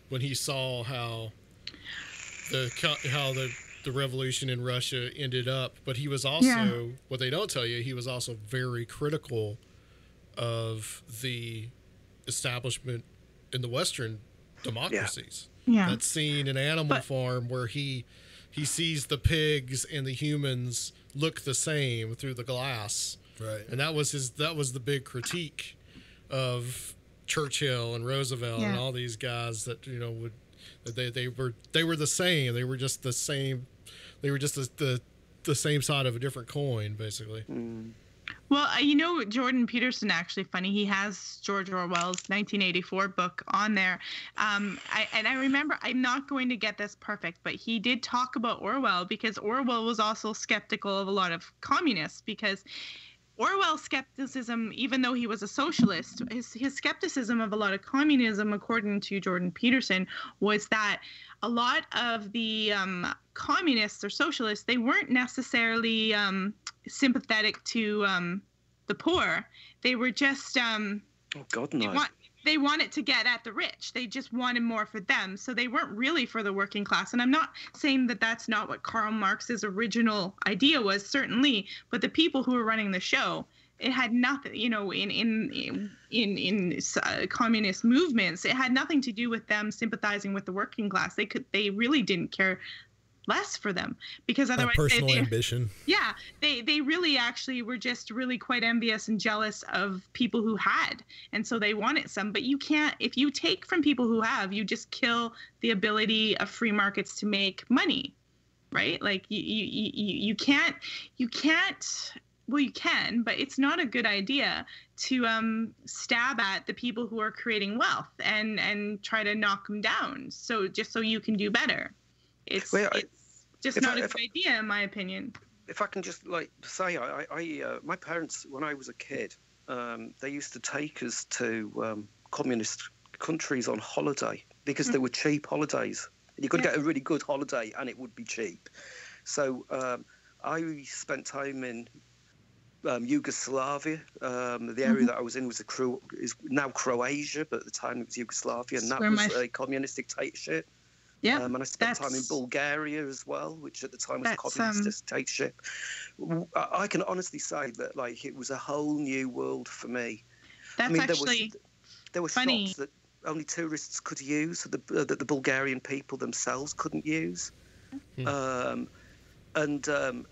when he saw how the how the the revolution in Russia ended up. But he was also, yeah. what they don't tell you, he was also very critical of the establishment in the Western democracies. Yeah. Yeah. That scene in Animal but, Farm where he he sees the pigs and the humans look the same through the glass. Right. And that was his that was the big critique of Churchill and Roosevelt yeah. and all these guys that, you know, would that they, they were they were the same. They were just the same they were just the the, the same side of a different coin, basically. Mm. Well, you know, Jordan Peterson, actually, funny, he has George Orwell's nineteen eighty-four book on there. Um, I, and I remember, I'm not going to get this perfect, but he did talk about Orwell because Orwell was also skeptical of a lot of communists because Orwell's skepticism, even though he was a socialist, his, his skepticism of a lot of communism, according to Jordan Peterson, was that a lot of the um, communists or socialists, they weren't necessarily um, sympathetic to um, the poor. They were just um, oh God, no. they, want, they wanted to get at the rich. They just wanted more for them. So they weren't really for the working class. And I'm not saying that that's not what Karl Marx's original idea was, certainly. But the people who were running the show, it had nothing, you know, in in in in uh, communist movements, it had nothing to do with them sympathizing with the working class. They could, they really didn't care less for them because otherwise, uh, personal they, they, ambition. Yeah, they they really actually were just really quite envious and jealous of people who had, and so they wanted some. But you can't, if you take from people who have, you just kill the ability of free markets to make money, right? Like you you you you can't you can't. Well, you can, but it's not a good idea to um, stab at the people who are creating wealth and, and try to knock them down. So just so you can do better. It's, well, it's just not I, a good I, idea, in my opinion. If I can just like say, I, I uh, my parents, when I was a kid, um, they used to take us to um, communist countries on holiday because mm-hmm. they were cheap holidays. You could yeah. get a really good holiday and it would be cheap. So um, I spent time in Um, Yugoslavia. Um, the area mm-hmm. that I was in was a Cro- is now Croatia, but at the time it was Yugoslavia, and that Where was my... a communist dictatorship. Yeah, um, and I spent that's... time in Bulgaria as well, which at the time was that's, a communist um... dictatorship. I, I can honestly say that, like, it was a whole new world for me. That's I mean, actually there was, there were shops that only tourists could use, that the, uh, that the Bulgarian people themselves couldn't use, mm-hmm. um, and. Um,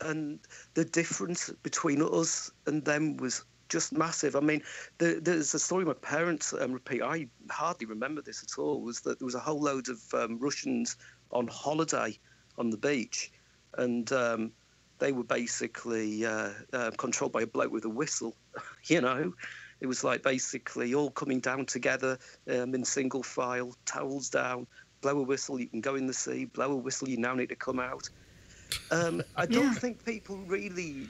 And the difference between us and them was just massive. I mean, the, there's a story my parents um, repeat. I hardly remember this at all. Was that there was a whole load of um, Russians on holiday on the beach, and um, they were basically uh, uh, controlled by a bloke with a whistle. You know, it was like basically all coming down together um, in single file, towels down, blow a whistle, you can go in the sea. Blow a whistle, you now need to come out. Um, I don't yeah. think people really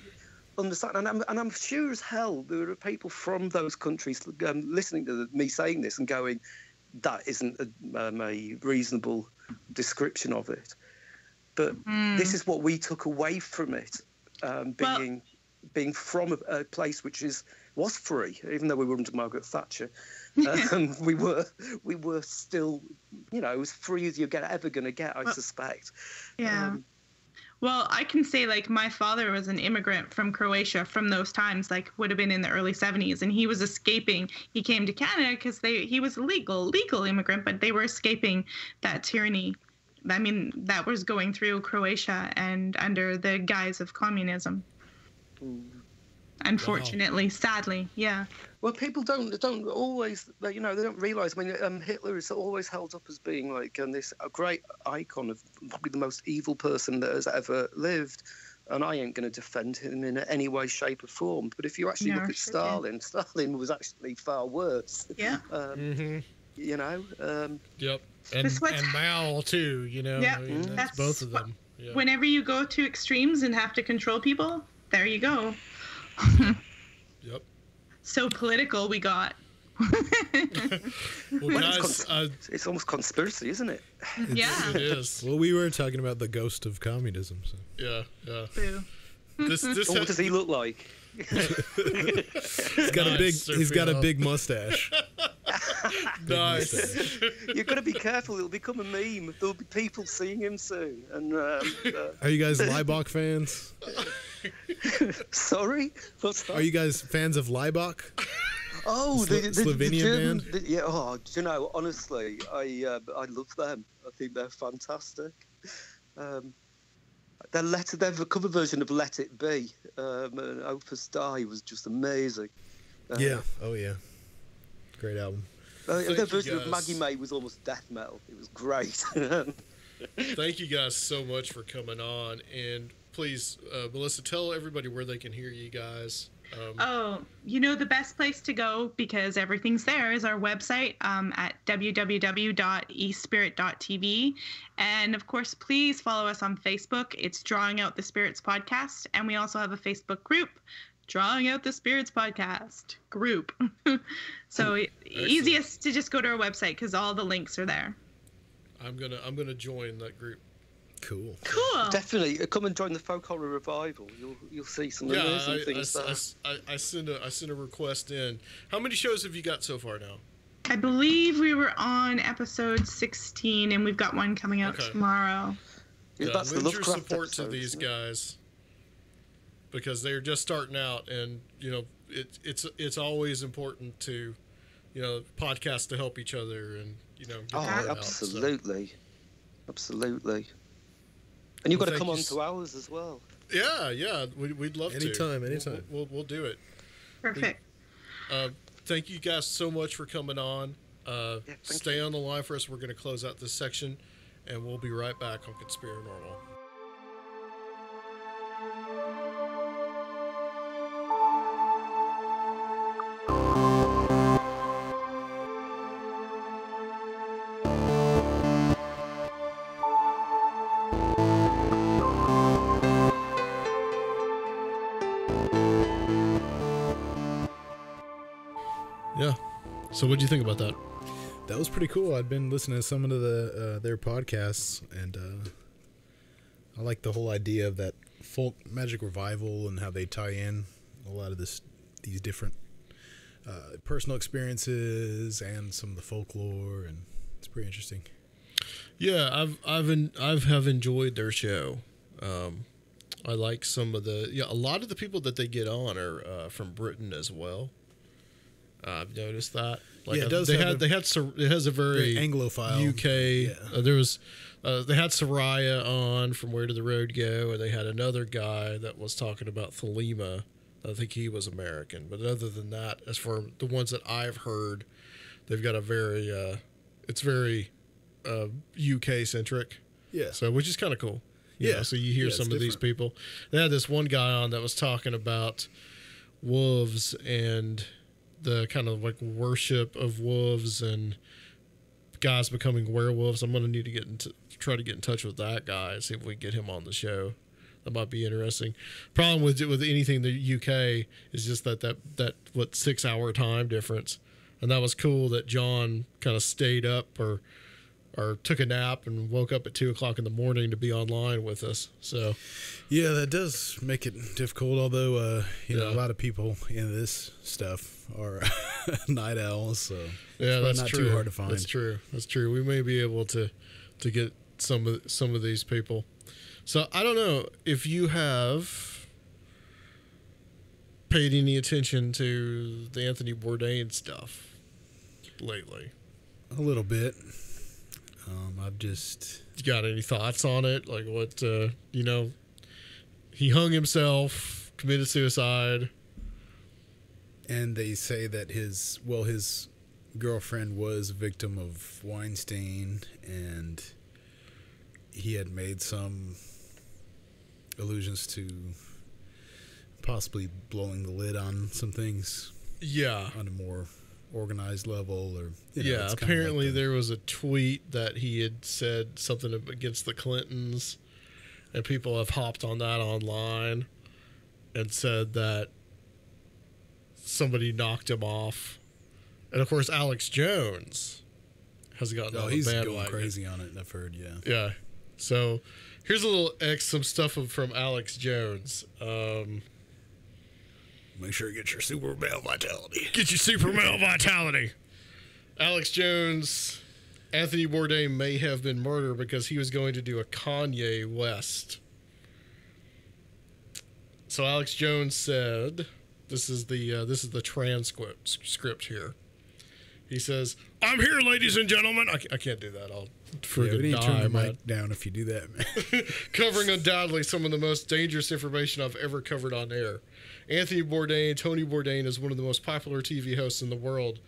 understand, and I'm, and I'm sure as hell there are people from those countries um, listening to the, me saying this and going, that isn't a, um, a reasonable description of it. But mm. this is what we took away from it, um, being well, being from a, a place which is was free, even though we were under Margaret Thatcher. Um, we were we were still, you know, as free as you're ever going to get, I well, suspect. Yeah. Um, Well, I can say, like, my father was an immigrant from Croatia from those times, like, would have been in the early seventies, and he was escaping. He came to Canada because they he was a legal, legal immigrant, but they were escaping that tyranny. I mean, that was going through Croatia and under the guise of communism. Mm. Unfortunately, wow. sadly, yeah. Well, people don't don't always, you know, they don't realise. I mean, um, Hitler is always held up as being like um, this a great icon of probably the most evil person that has ever lived, and I ain't going to defend him in any way, shape, or form. But if you actually no, look at sure Stalin, did. Stalin was actually far worse. Yeah. um, mm-hmm. You know. Um, yep. And, and Mao too. You know. Yeah. I mean, that's, that's both of them. Yeah. Whenever you go to extremes and have to control people, there you go. Yep. So political we got. Well, guys, uh, it's almost conspiracy, isn't it? Yeah, it is. Well, we were talking about the ghost of communism. So. Yeah, yeah. Boo. This, this oh, what does he look like? He's got nice, a big. Surfing he's got up. a big mustache. Big nice. Mustache. You've got to be careful. It'll become a meme. There'll be people seeing him soon. And um, uh, are you guys Leibach fans? Sorry, what's that? Are you guys fans of Leibach? Oh, the, the, Slovenian the German, band. The, yeah. Oh, do you know? Honestly, I uh, I love them. I think they're fantastic. Um, Their letter, their cover version of "Let It Be," um, and Opus Die was just amazing. Uh, yeah, oh yeah, great album. Uh, their version guys. of Maggie May was almost death metal. It was great. Thank you guys so much for coming on, and please, uh, Melissa, tell everybody where they can hear you guys. Um, oh, you know the best place to go, because everything's there, is our website um, at w w w dot e spirit dot t v. And, of course, please follow us on Facebook. It's Drawing Out the Spirits Podcast. And we also have a Facebook group, Drawing Out the Spirits Podcast group. So Excellent. easiest to just go to our website, because all the links are there. I'm going to I'm gonna join that group. Cool. Cool. Definitely, uh, come and join the folk horror revival. You'll you'll see some yeah, amazing I, things I, there. I, I send a I send a request in. How many shows have you got so far now? I believe we were on episode sixteen, and we've got one coming out okay. tomorrow. Yeah, that's the your support episode, to these guys, because they're just starting out, and you know it, it's it's always important to, you know, podcasts to help each other, and you know. Oh, absolutely, out, so. absolutely. And you've well, got to come on to ours as well. Yeah, yeah, we, we'd love anytime, to. Anytime, anytime. We'll, we'll, we'll do it. Perfect. We, uh, thank you guys so much for coming on. Uh, yeah, stay you. on the line for us. We're going to close out this section, and we'll be right back on Conspiranormal. So what did you think about that? That was pretty cool. I'd been listening to some of the uh, their podcasts, and uh, I like the whole idea of that folk magic revival and how they tie in a lot of this these different uh, personal experiences and some of the folklore, and it's pretty interesting. Yeah, I've I've en I've have enjoyed their show. Um, I like some of the yeah a lot of the people that they get on are uh, from Britain as well. Uh, I've noticed that. Like, yeah, it does. They had. A, they had. It has a very, very Anglophile U K. Yeah. Uh, there was. Uh, they had Soraya on from Where Did the Road Go, and they had another guy that was talking about Thelema. I think he was American, but other than that, as for the ones that I've heard, they've got a very. Uh, it's very uh, U K centric. Yeah. So which is kind of cool. Yeah. You know, so you hear yeah, some of different. these people. They had this one guy on that was talking about wolves and the kind of like worship of wolves and guys becoming werewolves. I'm going to need to get into, try to get in touch with that guy, see if we get him on the show. That might be interesting. Problem with with anything in the U K is just that, that, that what six hour time difference. And that was cool that John kind of stayed up or, or took a nap and woke up at two o'clock in the morning to be online with us. So yeah, that does make it difficult. Although, uh, you yeah. know, a lot of people in this stuff are night owls. So yeah, that's not true. too hard to find. That's true. That's true. We may be able to, to get some of some of these people. So I don't know if you have paid any attention to the Anthony Bourdain stuff lately. A little bit. Um, I've just you got any thoughts on it? Like what, uh, you know, he hung himself, committed suicide. And they say that his, well, his girlfriend was a victim of Weinstein, and he had made some allusions to possibly blowing the lid on some things. Yeah. On a more organized level, or you know, yeah, apparently like the, there was a tweet that he had said something against the Clintons, and people have hopped on that online and said that somebody knocked him off And of course, Alex Jones has gotten oh, on the bandwagon. He's going crazy on it, I've heard, yeah. Yeah. So here's a little X, some stuff from Alex Jones. Um, Make sure you get your super male vitality. Get your super male vitality. Alex Jones, Anthony Bourdain may have been murdered because he was going to do a Kanye West. So Alex Jones said, this is the uh, this is the transcript script here. He says, "I'm here, ladies and gentlemen." I, I can't do that. I'll friggin' yeah, die. Turn the mic down if you do that, man. Covering undoubtedly some of the most dangerous information I've ever covered on air. Anthony Bourdain, Tony Bourdain, is one of the most popular T V hosts in the world.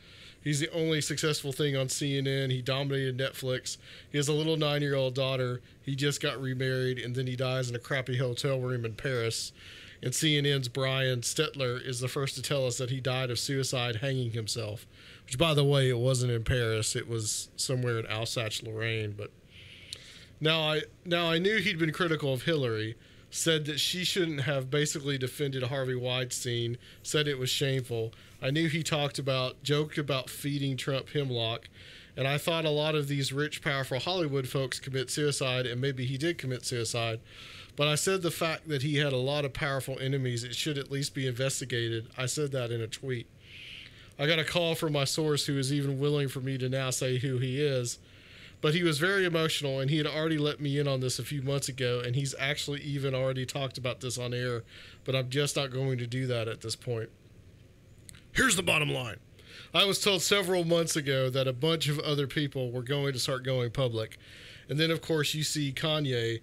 He's the only successful thing on C N N. He dominated Netflix. He has a little nine-year-old daughter. He just got remarried, and then he dies in a crappy hotel room in Paris. And C N N's Brian Stetler is the first to tell us that he died of suicide hanging himself. Which, by the way, it wasn't in Paris. It was somewhere in Alsace-Lorraine. But now I now I knew he'd been critical of Hillary, said that she shouldn't have basically defended Harvey Weinstein, said it was shameful. I knew he talked about, joked about feeding Trump hemlock. And I thought a lot of these rich, powerful Hollywood folks commit suicide, and maybe he did commit suicide. But I said the fact that he had a lot of powerful enemies, it should at least be investigated. I said that in a tweet. I got a call from my source who is even willing for me to now say who he is. But he was very emotional, and he had already let me in on this a few months ago, and he's actually even already talked about this on air. But I'm just not going to do that at this point. Here's the bottom line. I was told several months ago that a bunch of other people were going to start going public. And then, of course, you see Kanye.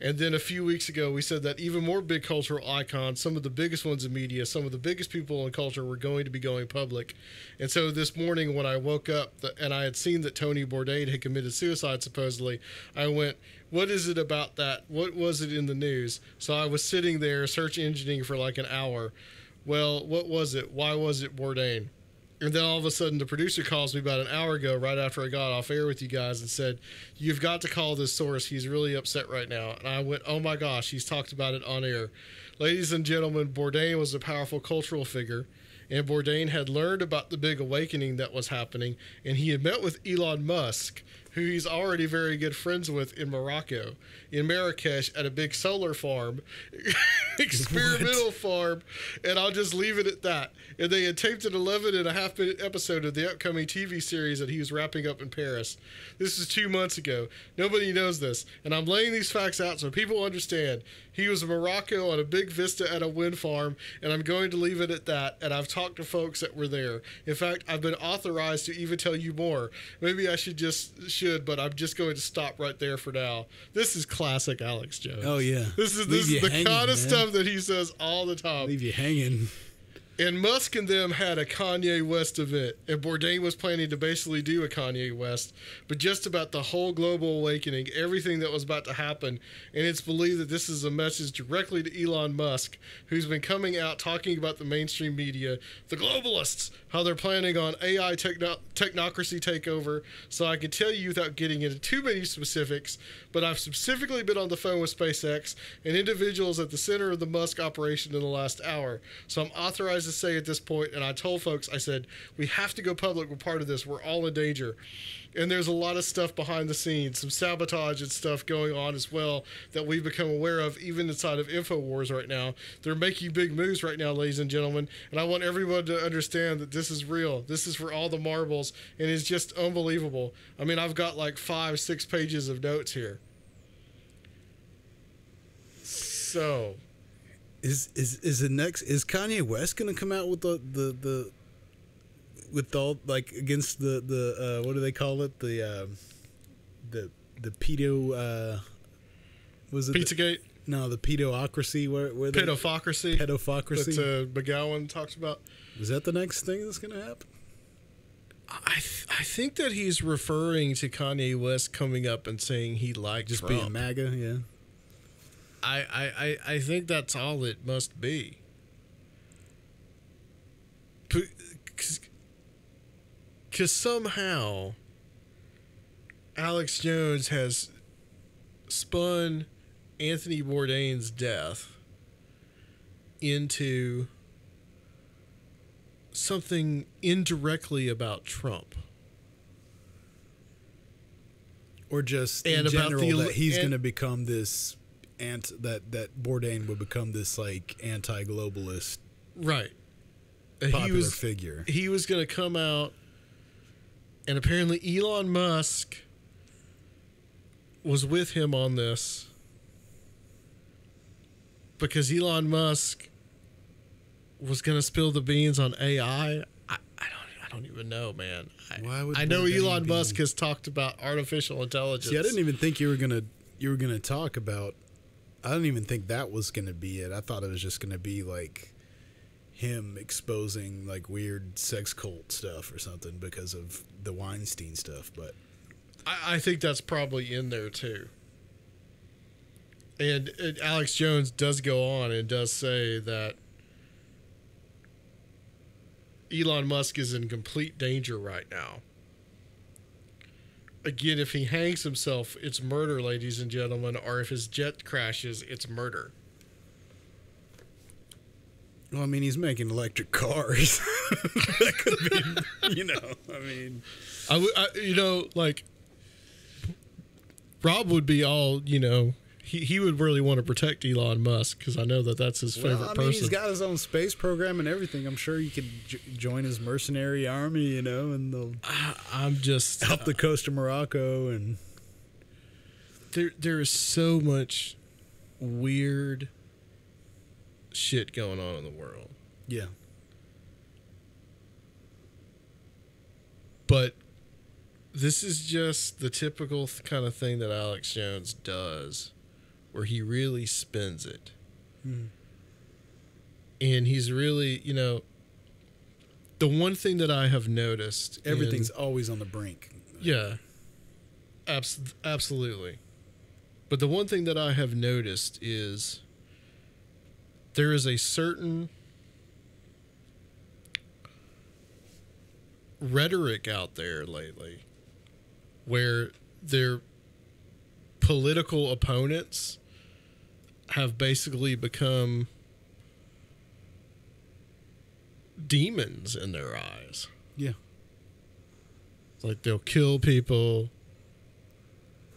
And then a few weeks ago, we said that even more big cultural icons, some of the biggest ones in media, some of the biggest people in culture were going to be going public. And so this morning when I woke up the, and I had seen that Tony Bourdain had committed suicide, supposedly, I went, what is it about that? What was it in the news? So I was sitting there search engineering for like an hour. Well, what was it? Why was it Bourdain? And then all of a sudden the producer calls me about an hour ago right after I got off air with you guys and said, you've got to call this source. He's really upset right now. And I went, oh, my gosh, he's talked about it on air. Ladies and gentlemen, Bourdain was a powerful cultural figure, and Bourdain had learned about the big awakening that was happening, and he had met with Elon Musk, who he's already very good friends with in Morocco, in Marrakesh at a big solar farm, experimental what? farm, and I'll just leave it at that. And they had taped an eleven and a half minute episode of the upcoming T V series that he was wrapping up in Paris. This was two months ago. Nobody knows this, and I'm laying these facts out so people understand. He was in Morocco on a big vista at a wind farm, and I'm going to leave it at that, and I've talked to folks that were there. In fact, I've been authorized to even tell you more. Maybe I should just... but I'm just going to stop right there for now. This is classic Alex Jones. Oh, yeah. This is, this is the hanging, kind of man. stuff that he says all the time. Leave you hanging. And Musk and them had a Kanye West event, and Bourdain was planning to basically do a Kanye West, but just about the whole global awakening, everything that was about to happen, and it's believed that this is a message directly to Elon Musk, who's been coming out talking about the mainstream media, the globalists, how they're planning on A I techno technocracy takeover. So I can tell you without getting into too many specifics, but I've specifically been on the phone with SpaceX and individuals at the center of the Musk operation in the last hour. So I'm authorized to say at this point, and I told folks, I said, we have to go public. We're part of this. We're all in danger. And there's a lot of stuff behind the scenes, some sabotage and stuff going on as well that we've become aware of even inside of InfoWars right now. They're making big moves right now, ladies and gentlemen, and I want everyone to understand that this is real. This is for all the marbles, and it's just unbelievable. I mean, I've got like five, six pages of notes here. So... Is is is the next is Kanye West gonna come out with the the, the with all like against the the uh, what do they call it the uh, the the pedo uh, was it Pizzagate? The, no, the pedoocracy. Where where pedofocracy? Pedofocracy. That uh, McGowan talks about. Is that the next thing that's gonna happen? I th I think that he's referring to Kanye West coming up and saying he liked just Trump. being MAGA, yeah. I, I, I think that's all it must be. Because somehow Alex Jones has spun Anthony Bourdain's death into something indirectly about Trump. Or just and in general the, that he's going to become this, ant, that, that Bourdain would become this like anti-globalist right. popular he was, figure. He was going to come out, and apparently Elon Musk was with him on this because Elon Musk was going to spill the beans on A I. I, I don't I don't even know, man. I, Why would I know Elon be... Musk has talked about artificial intelligence. See, I didn't even think you were gonna you were gonna talk about. I didn't even think that was gonna be it. I thought it was just gonna be like him exposing like weird sex cult stuff or something because of the Weinstein stuff. But I, I think that's probably in there too. And, and Alex Jones does go on and does say that Elon Musk is in complete danger right now. Again, if he hangs himself, it's murder, ladies and gentlemen, or if his jet crashes, it's murder. Well, I mean, he's making electric cars. That could be, you know, I mean. I, w I you know, like, Rob would be all, you know, He, he would really want to protect Elon Musk because I know that that's his favorite well, I mean, person. He's got his own space program and everything. I'm sure you could j join his mercenary army, you know, and they'll I, I'm just up uh, the coast of Morocco. And there, there is so much weird shit going on in the world. Yeah. But this is just the typical th kind of thing that Alex Jones does, where he really spins it. Hmm. And he's really, you know, the one thing that I have noticed. Everything's in, always on the brink. Yeah, abs absolutely. But the one thing that I have noticed is there is a certain rhetoric out there lately where their political opponents have basically become demons in their eyes. Yeah. It's like they'll kill people.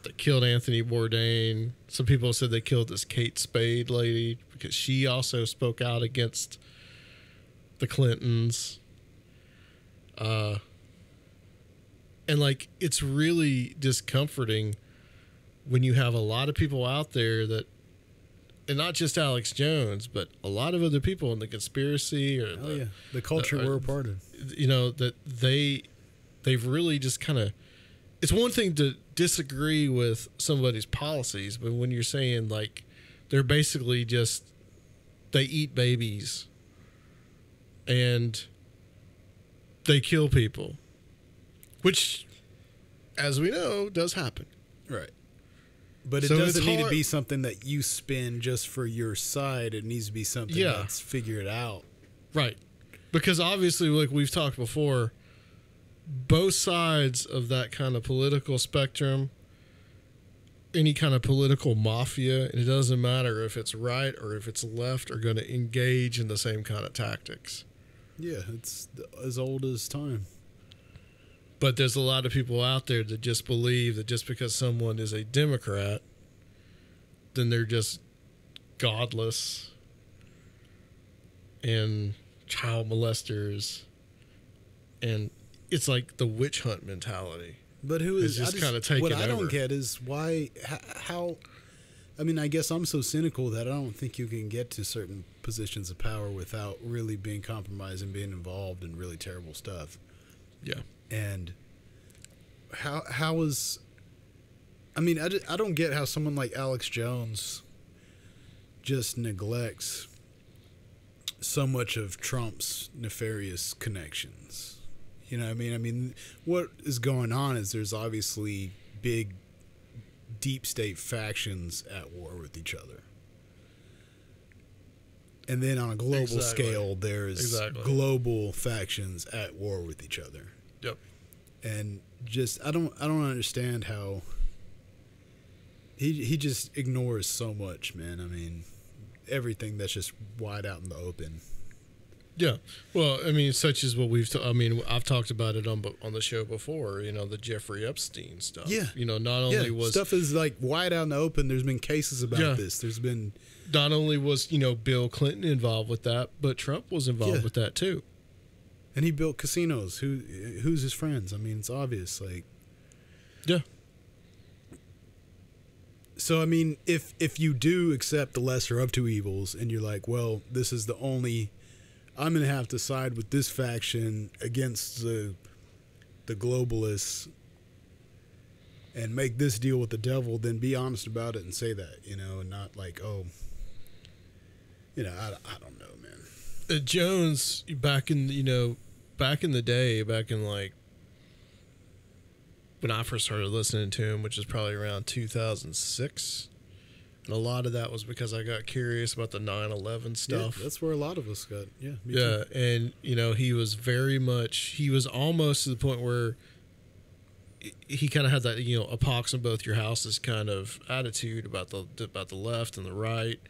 They killed Anthony Bourdain. Some people said they killed this Kate Spade lady because she also spoke out against the Clintons. Uh, and like, it's really discomforting when you have a lot of people out there that, and not just Alex Jones, but a lot of other people in the conspiracy or oh, the, yeah. the culture the, we're a part of, you know, that they, they've really just kind of, it's one thing to disagree with somebody's policies, but when you're saying like, they're basically just, they eat babies and they kill people, which as we know does happen. Right. But it so doesn't need to be something that you spin just for your side. It needs to be something yeah. that's figured out. Right. Because obviously, like we've talked before, both sides of that kind of political spectrum, any kind of political mafia, and it doesn't matter if it's right or if it's left, are going to engage in the same kind of tactics. Yeah, it's as old as time. But there's a lot of people out there that just believe that just because someone is a Democrat, then they're just godless and child molesters. And it's like the witch hunt mentality. But who is just, just kind of taking over? What I don't get is why, how, I mean, I guess I'm so cynical that I don't think you can get to certain positions of power without really being compromised and being involved in really terrible stuff. Yeah. And how how is I mean I, just, I don't get how someone like Alex Jones just neglects so much of Trump's nefarious connections. You know what I mean? I mean, what is going on is there's obviously big deep state factions at war with each other. And then on a global exactly. scale there's exactly. global factions at war with each other. Yep. And just I don't I don't understand how he he just ignores so much, man. I mean, everything that's just wide out in the open. Yeah, well, I mean, such as what we've. T I mean, I've talked about it on on the show before. You know, the Jeffrey Epstein stuff. Yeah, you know, not only yeah. was stuff is like wide out in the open. There's been cases about yeah. this. There's been not only was you know Bill Clinton involved with that, but Trump was involved yeah. with that too. And he built casinos. Who who's his friends? I mean, it's obvious. Like, yeah. So I mean, if if you do accept the lesser of two evils, and you're like, well, this is the only. I'm going to have to side with this faction against the the globalists and make this deal with the devil, then be honest about it and say that, you know, and not like, oh, you know, I, I don't know, man. Uh, Jones, back in, you know, back in the day, back in like, when I first started listening to him, which is probably around two thousand six, and a lot of that was because I got curious about the nine eleven stuff. Yeah, that's where a lot of us got. Yeah. Yeah. Too. And, you know, he was very much, he was almost to the point where he kind of had that, you know, a pox in both your houses kind of attitude about the, about the left and the right.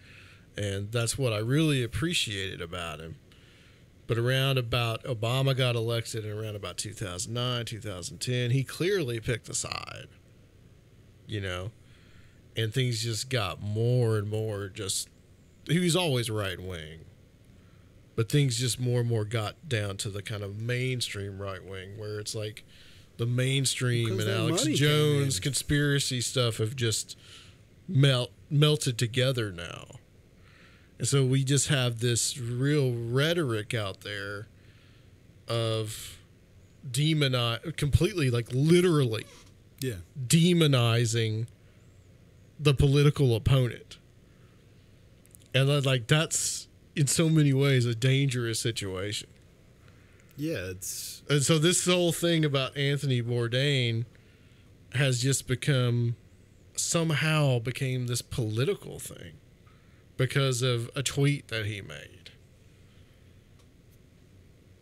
And that's what I really appreciated about him. But around about Obama got elected and around about two thousand nine, two thousand ten, he clearly picked a side, you know. And things just got more and more just... He was always right-wing. But things just more and more got down to the kind of mainstream right-wing, where it's like the mainstream and Alex Jones conspiracy stuff have just melt, melted together now. And so we just have this real rhetoric out there of demoni- completely, like literally yeah. demonizing... the political opponent. And like that's in so many ways a dangerous situation. Yeah, it's and so this whole thing about Anthony Bourdain has just become somehow became this political thing because of a tweet that he made.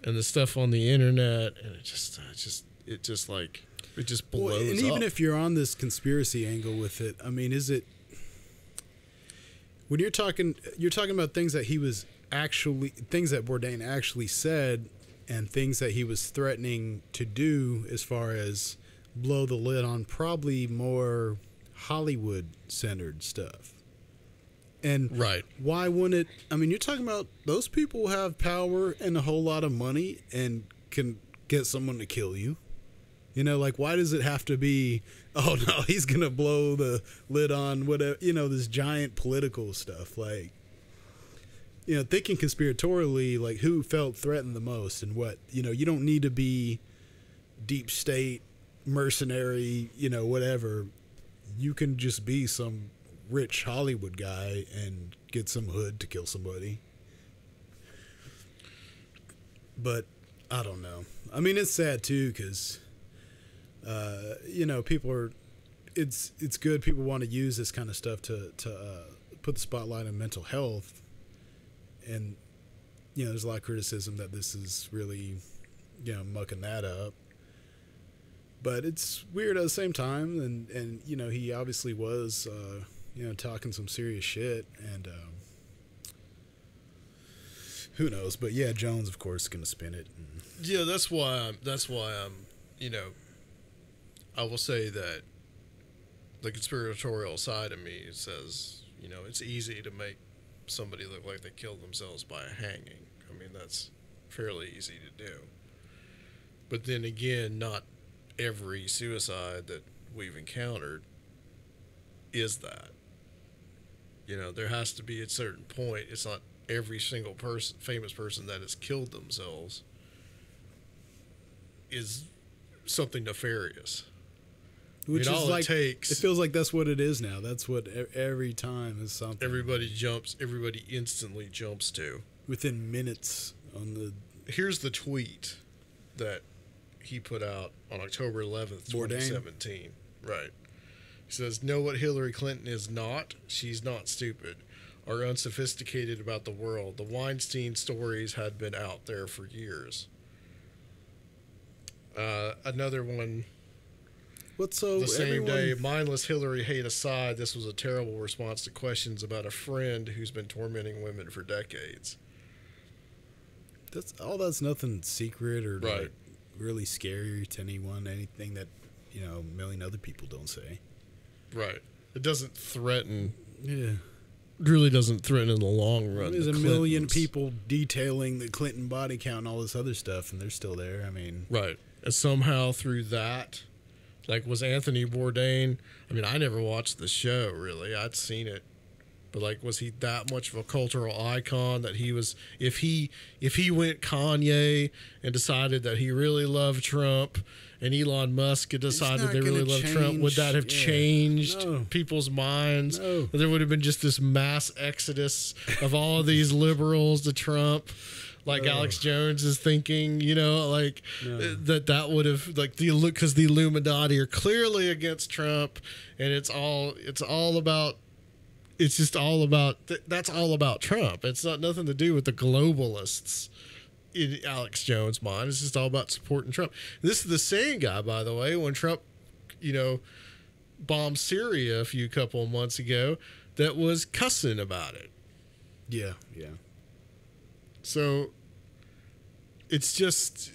And the stuff on the internet and it just it just it just like It just blows well, and even up. If you're on this conspiracy angle with it, I mean, is it when you're talking you're talking about things that he was actually things that Bourdain actually said and things that he was threatening to do as far as blow the lid on probably more Hollywood centered stuff. And right. why wouldn't it I mean, you're talking about those people have power and a whole lot of money and can get someone to kill you. You know, like, why does it have to be, oh, no, he's going to blow the lid on whatever, you know, this giant political stuff. Like, you know, thinking conspiratorially, like, who felt threatened the most and what, you know, you don't need to be deep state, mercenary, you know, whatever. You can just be some rich Hollywood guy and get some hood to kill somebody. But I don't know. I mean, it's sad, too, because... Uh, you know, people are. It's it's good. People want to use this kind of stuff to to uh, put the spotlight on mental health, and you know, there's a lot of criticism that this is really, you know, mucking that up. But it's weird at the same time, and and you know, he obviously was, uh, you know, talking some serious shit, and um, who knows? But yeah, Jones, of course, is gonna spin it. Yeah, that's why. I'm, that's why I'm. You know. I will say that the conspiratorial side of me says, you know, it's easy to make somebody look like they killed themselves by a hanging. I mean, that's fairly easy to do. But then again, not every suicide that we've encountered is that. You know, there has to be at a certain point. It's not every single person, famous person that has killed themselves is something nefarious. Which I mean, is all like, it takes. It feels like that's what it is now. That's what every time is something. Everybody jumps. Everybody instantly jumps to within minutes on the. Here's the tweet that he put out on October eleventh, twenty seventeen. Right. He says, "Know what Hillary Clinton is not? She's not stupid or unsophisticated about the world. The Weinstein stories had been out there for years." Uh, another one. What's so the same everyone... day, mindless Hillary hate aside, this was a terrible response to questions about a friend who's been tormenting women for decades. that's all that's nothing secret or right. like really scary to anyone, anything that, you know, a million other people don't say. Right. It doesn't threaten. Yeah. Really doesn't threaten in the long run. There's the a million people detailing the Clinton body count and all this other stuff, and they're still there. I mean, right. And somehow through that, like, was Anthony Bourdain, I mean, I never watched the show, really. I'd seen it. But, like, was he that much of a cultural icon that he was, if he if he went Kanye and decided that he really loved Trump and Elon Musk had decided they really loved Trump, would that have yeah. changed no. people's minds? No. There would have been just this mass exodus of all of these liberals to Trump, like oh. Alex Jones is thinking, you know, like no. that that would have, like, the look, because the Illuminati are clearly against Trump, and it's all it's all about. It's just all about th that's all about Trump. It's not nothing to do with the globalists in Alex Jones' mind. It's just all about supporting Trump. This is the same guy, by the way, when Trump, you know, bombed Syria a few couple of months ago, that was cussing about it. Yeah, yeah. So it's just,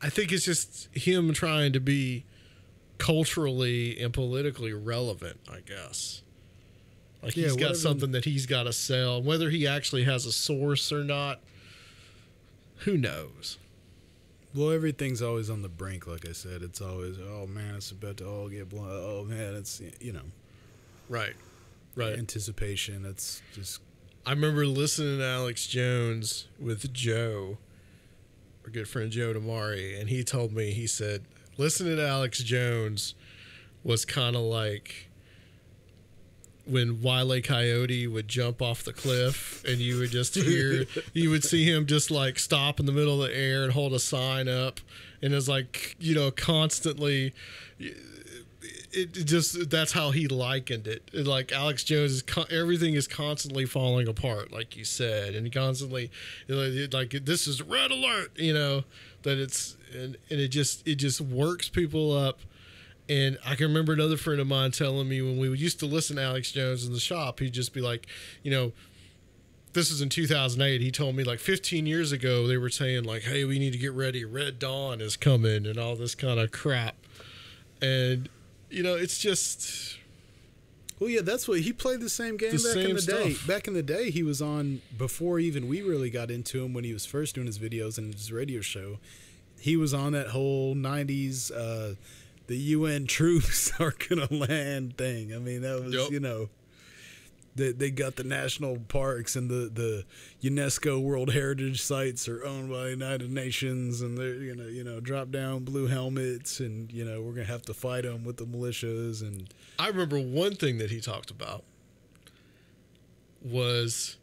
I think it's just him trying to be culturally and politically relevant, I guess. Like, he's yeah, got something that he's got to sell. Whether he actually has a source or not, who knows? Well, everything's always on the brink, like I said. It's always, oh, man, it's about to all get blown. Oh, man, it's, you know. Right, right. Anticipation, it's just... I remember listening to Alex Jones with Joe, our good friend Joe Damari, and he told me, he said, listening to Alex Jones was kind of like... when Wile E. Coyote would jump off the cliff, and you would just hear, you would see him just like stop in the middle of the air and hold a sign up, and it's like, you know, constantly. It just, that's how he likened it. Like, Alex Jones is con everything is constantly falling apart, like you said, and constantly like, this is red alert, you know, that it's and, and it just it just works people up. And I can remember another friend of mine telling me when we used to listen to Alex Jones in the shop, he'd just be like, you know, this is in two thousand eight. He told me, like, fifteen years ago, they were saying, like, hey, we need to get ready. Red Dawn is coming and all this kind of crap. And, you know, it's just... Well, yeah, that's what... He played the same game back in the day. Back in the day, he was on... Before even we really got into him, when he was first doing his videos and his radio show, he was on that whole nineties... Uh, the U N troops are going to land thing. I mean, that was, yep. you know, they, they got the national parks and the, the UNESCO World Heritage Sites are owned by the United Nations, and they're going to, you know, drop down blue helmets, and, you know, we're going to have to fight them with the militias. And I remember one thing that he talked about was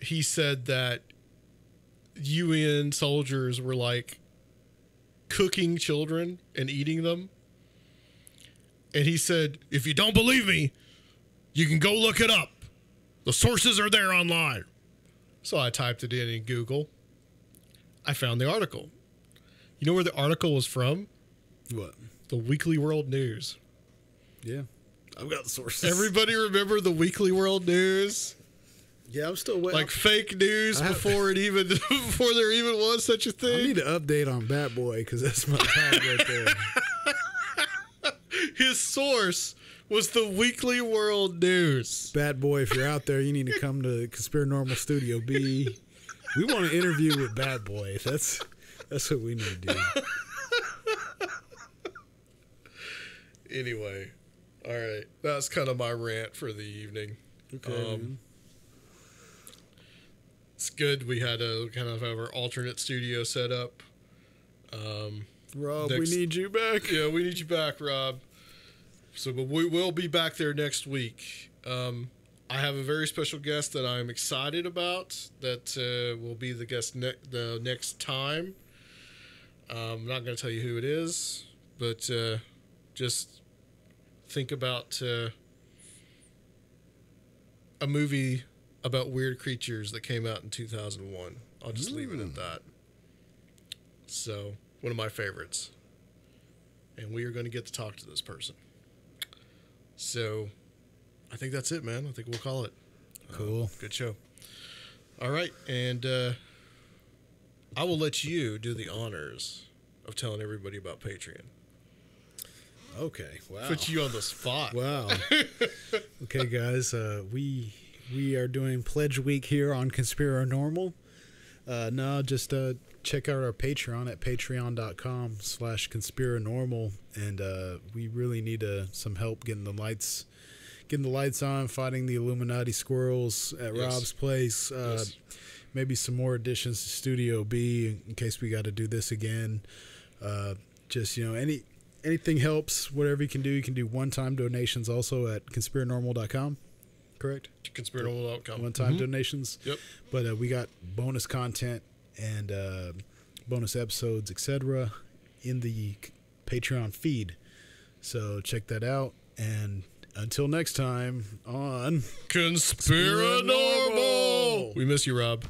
he said that U N soldiers were like, cooking children and eating them. And he said, if you don't believe me, you can go look it up. The sources are there online. So I typed it in in Google. I found the article. You know where the article was from? What? The Weekly World News. Yeah. I've got the sources. Everybody remember the Weekly World News? Yeah, I'm still waiting. Like fake news before it even before there even was such a thing. I need an update on Bat Boy, because that's my time right there. His source was the Weekly World News. Bat Boy, if you're out there, you need to come to Conspiranormal Studio B. We want an interview with Bat Boy. That's that's what we need to do. Anyway, all right, that's kind of my rant for the evening. Okay. Um, It's good. We had a kind of our alternate studio set up. Um, Rob, next, we need you back. Yeah, we need you back, Rob. So but we will be back there next week. Um, I have a very special guest that I'm excited about that uh, will be the guest ne the next time. Um, I'm not going to tell you who it is, but uh, just think about uh, a movie about weird creatures that came out in two thousand one. I'll just Ooh. leave it at that. So, one of my favorites. And we are going to get to talk to this person. So, I think that's it, man. I think we'll call it. Cool. Um, good show. All right. And uh, I will let you do the honors of telling everybody about Patreon. Okay. Wow. Put you on the spot. Wow. Okay, guys. Uh, we we are doing Pledge Week here on Conspiranormal. Uh, no, just uh, check out our Patreon at patreon.com slash Conspiranormal. And uh, we really need uh, some help getting the lights getting the lights on, fighting the Illuminati squirrels at yes. Rob's place. Uh, yes. Maybe some more additions to Studio B in case we got to do this again. Uh, just, you know, any... Anything helps, whatever you can do. You can do one-time donations also at conspiranormal dot com, correct? Conspiranormal dot com. One-time mm-hmm. donations. Yep. But uh, we got bonus content and uh, bonus episodes, et cetera, in the Patreon feed. So check that out. And until next time on Conspiranormal. Conspiranormal. We miss you, Rob.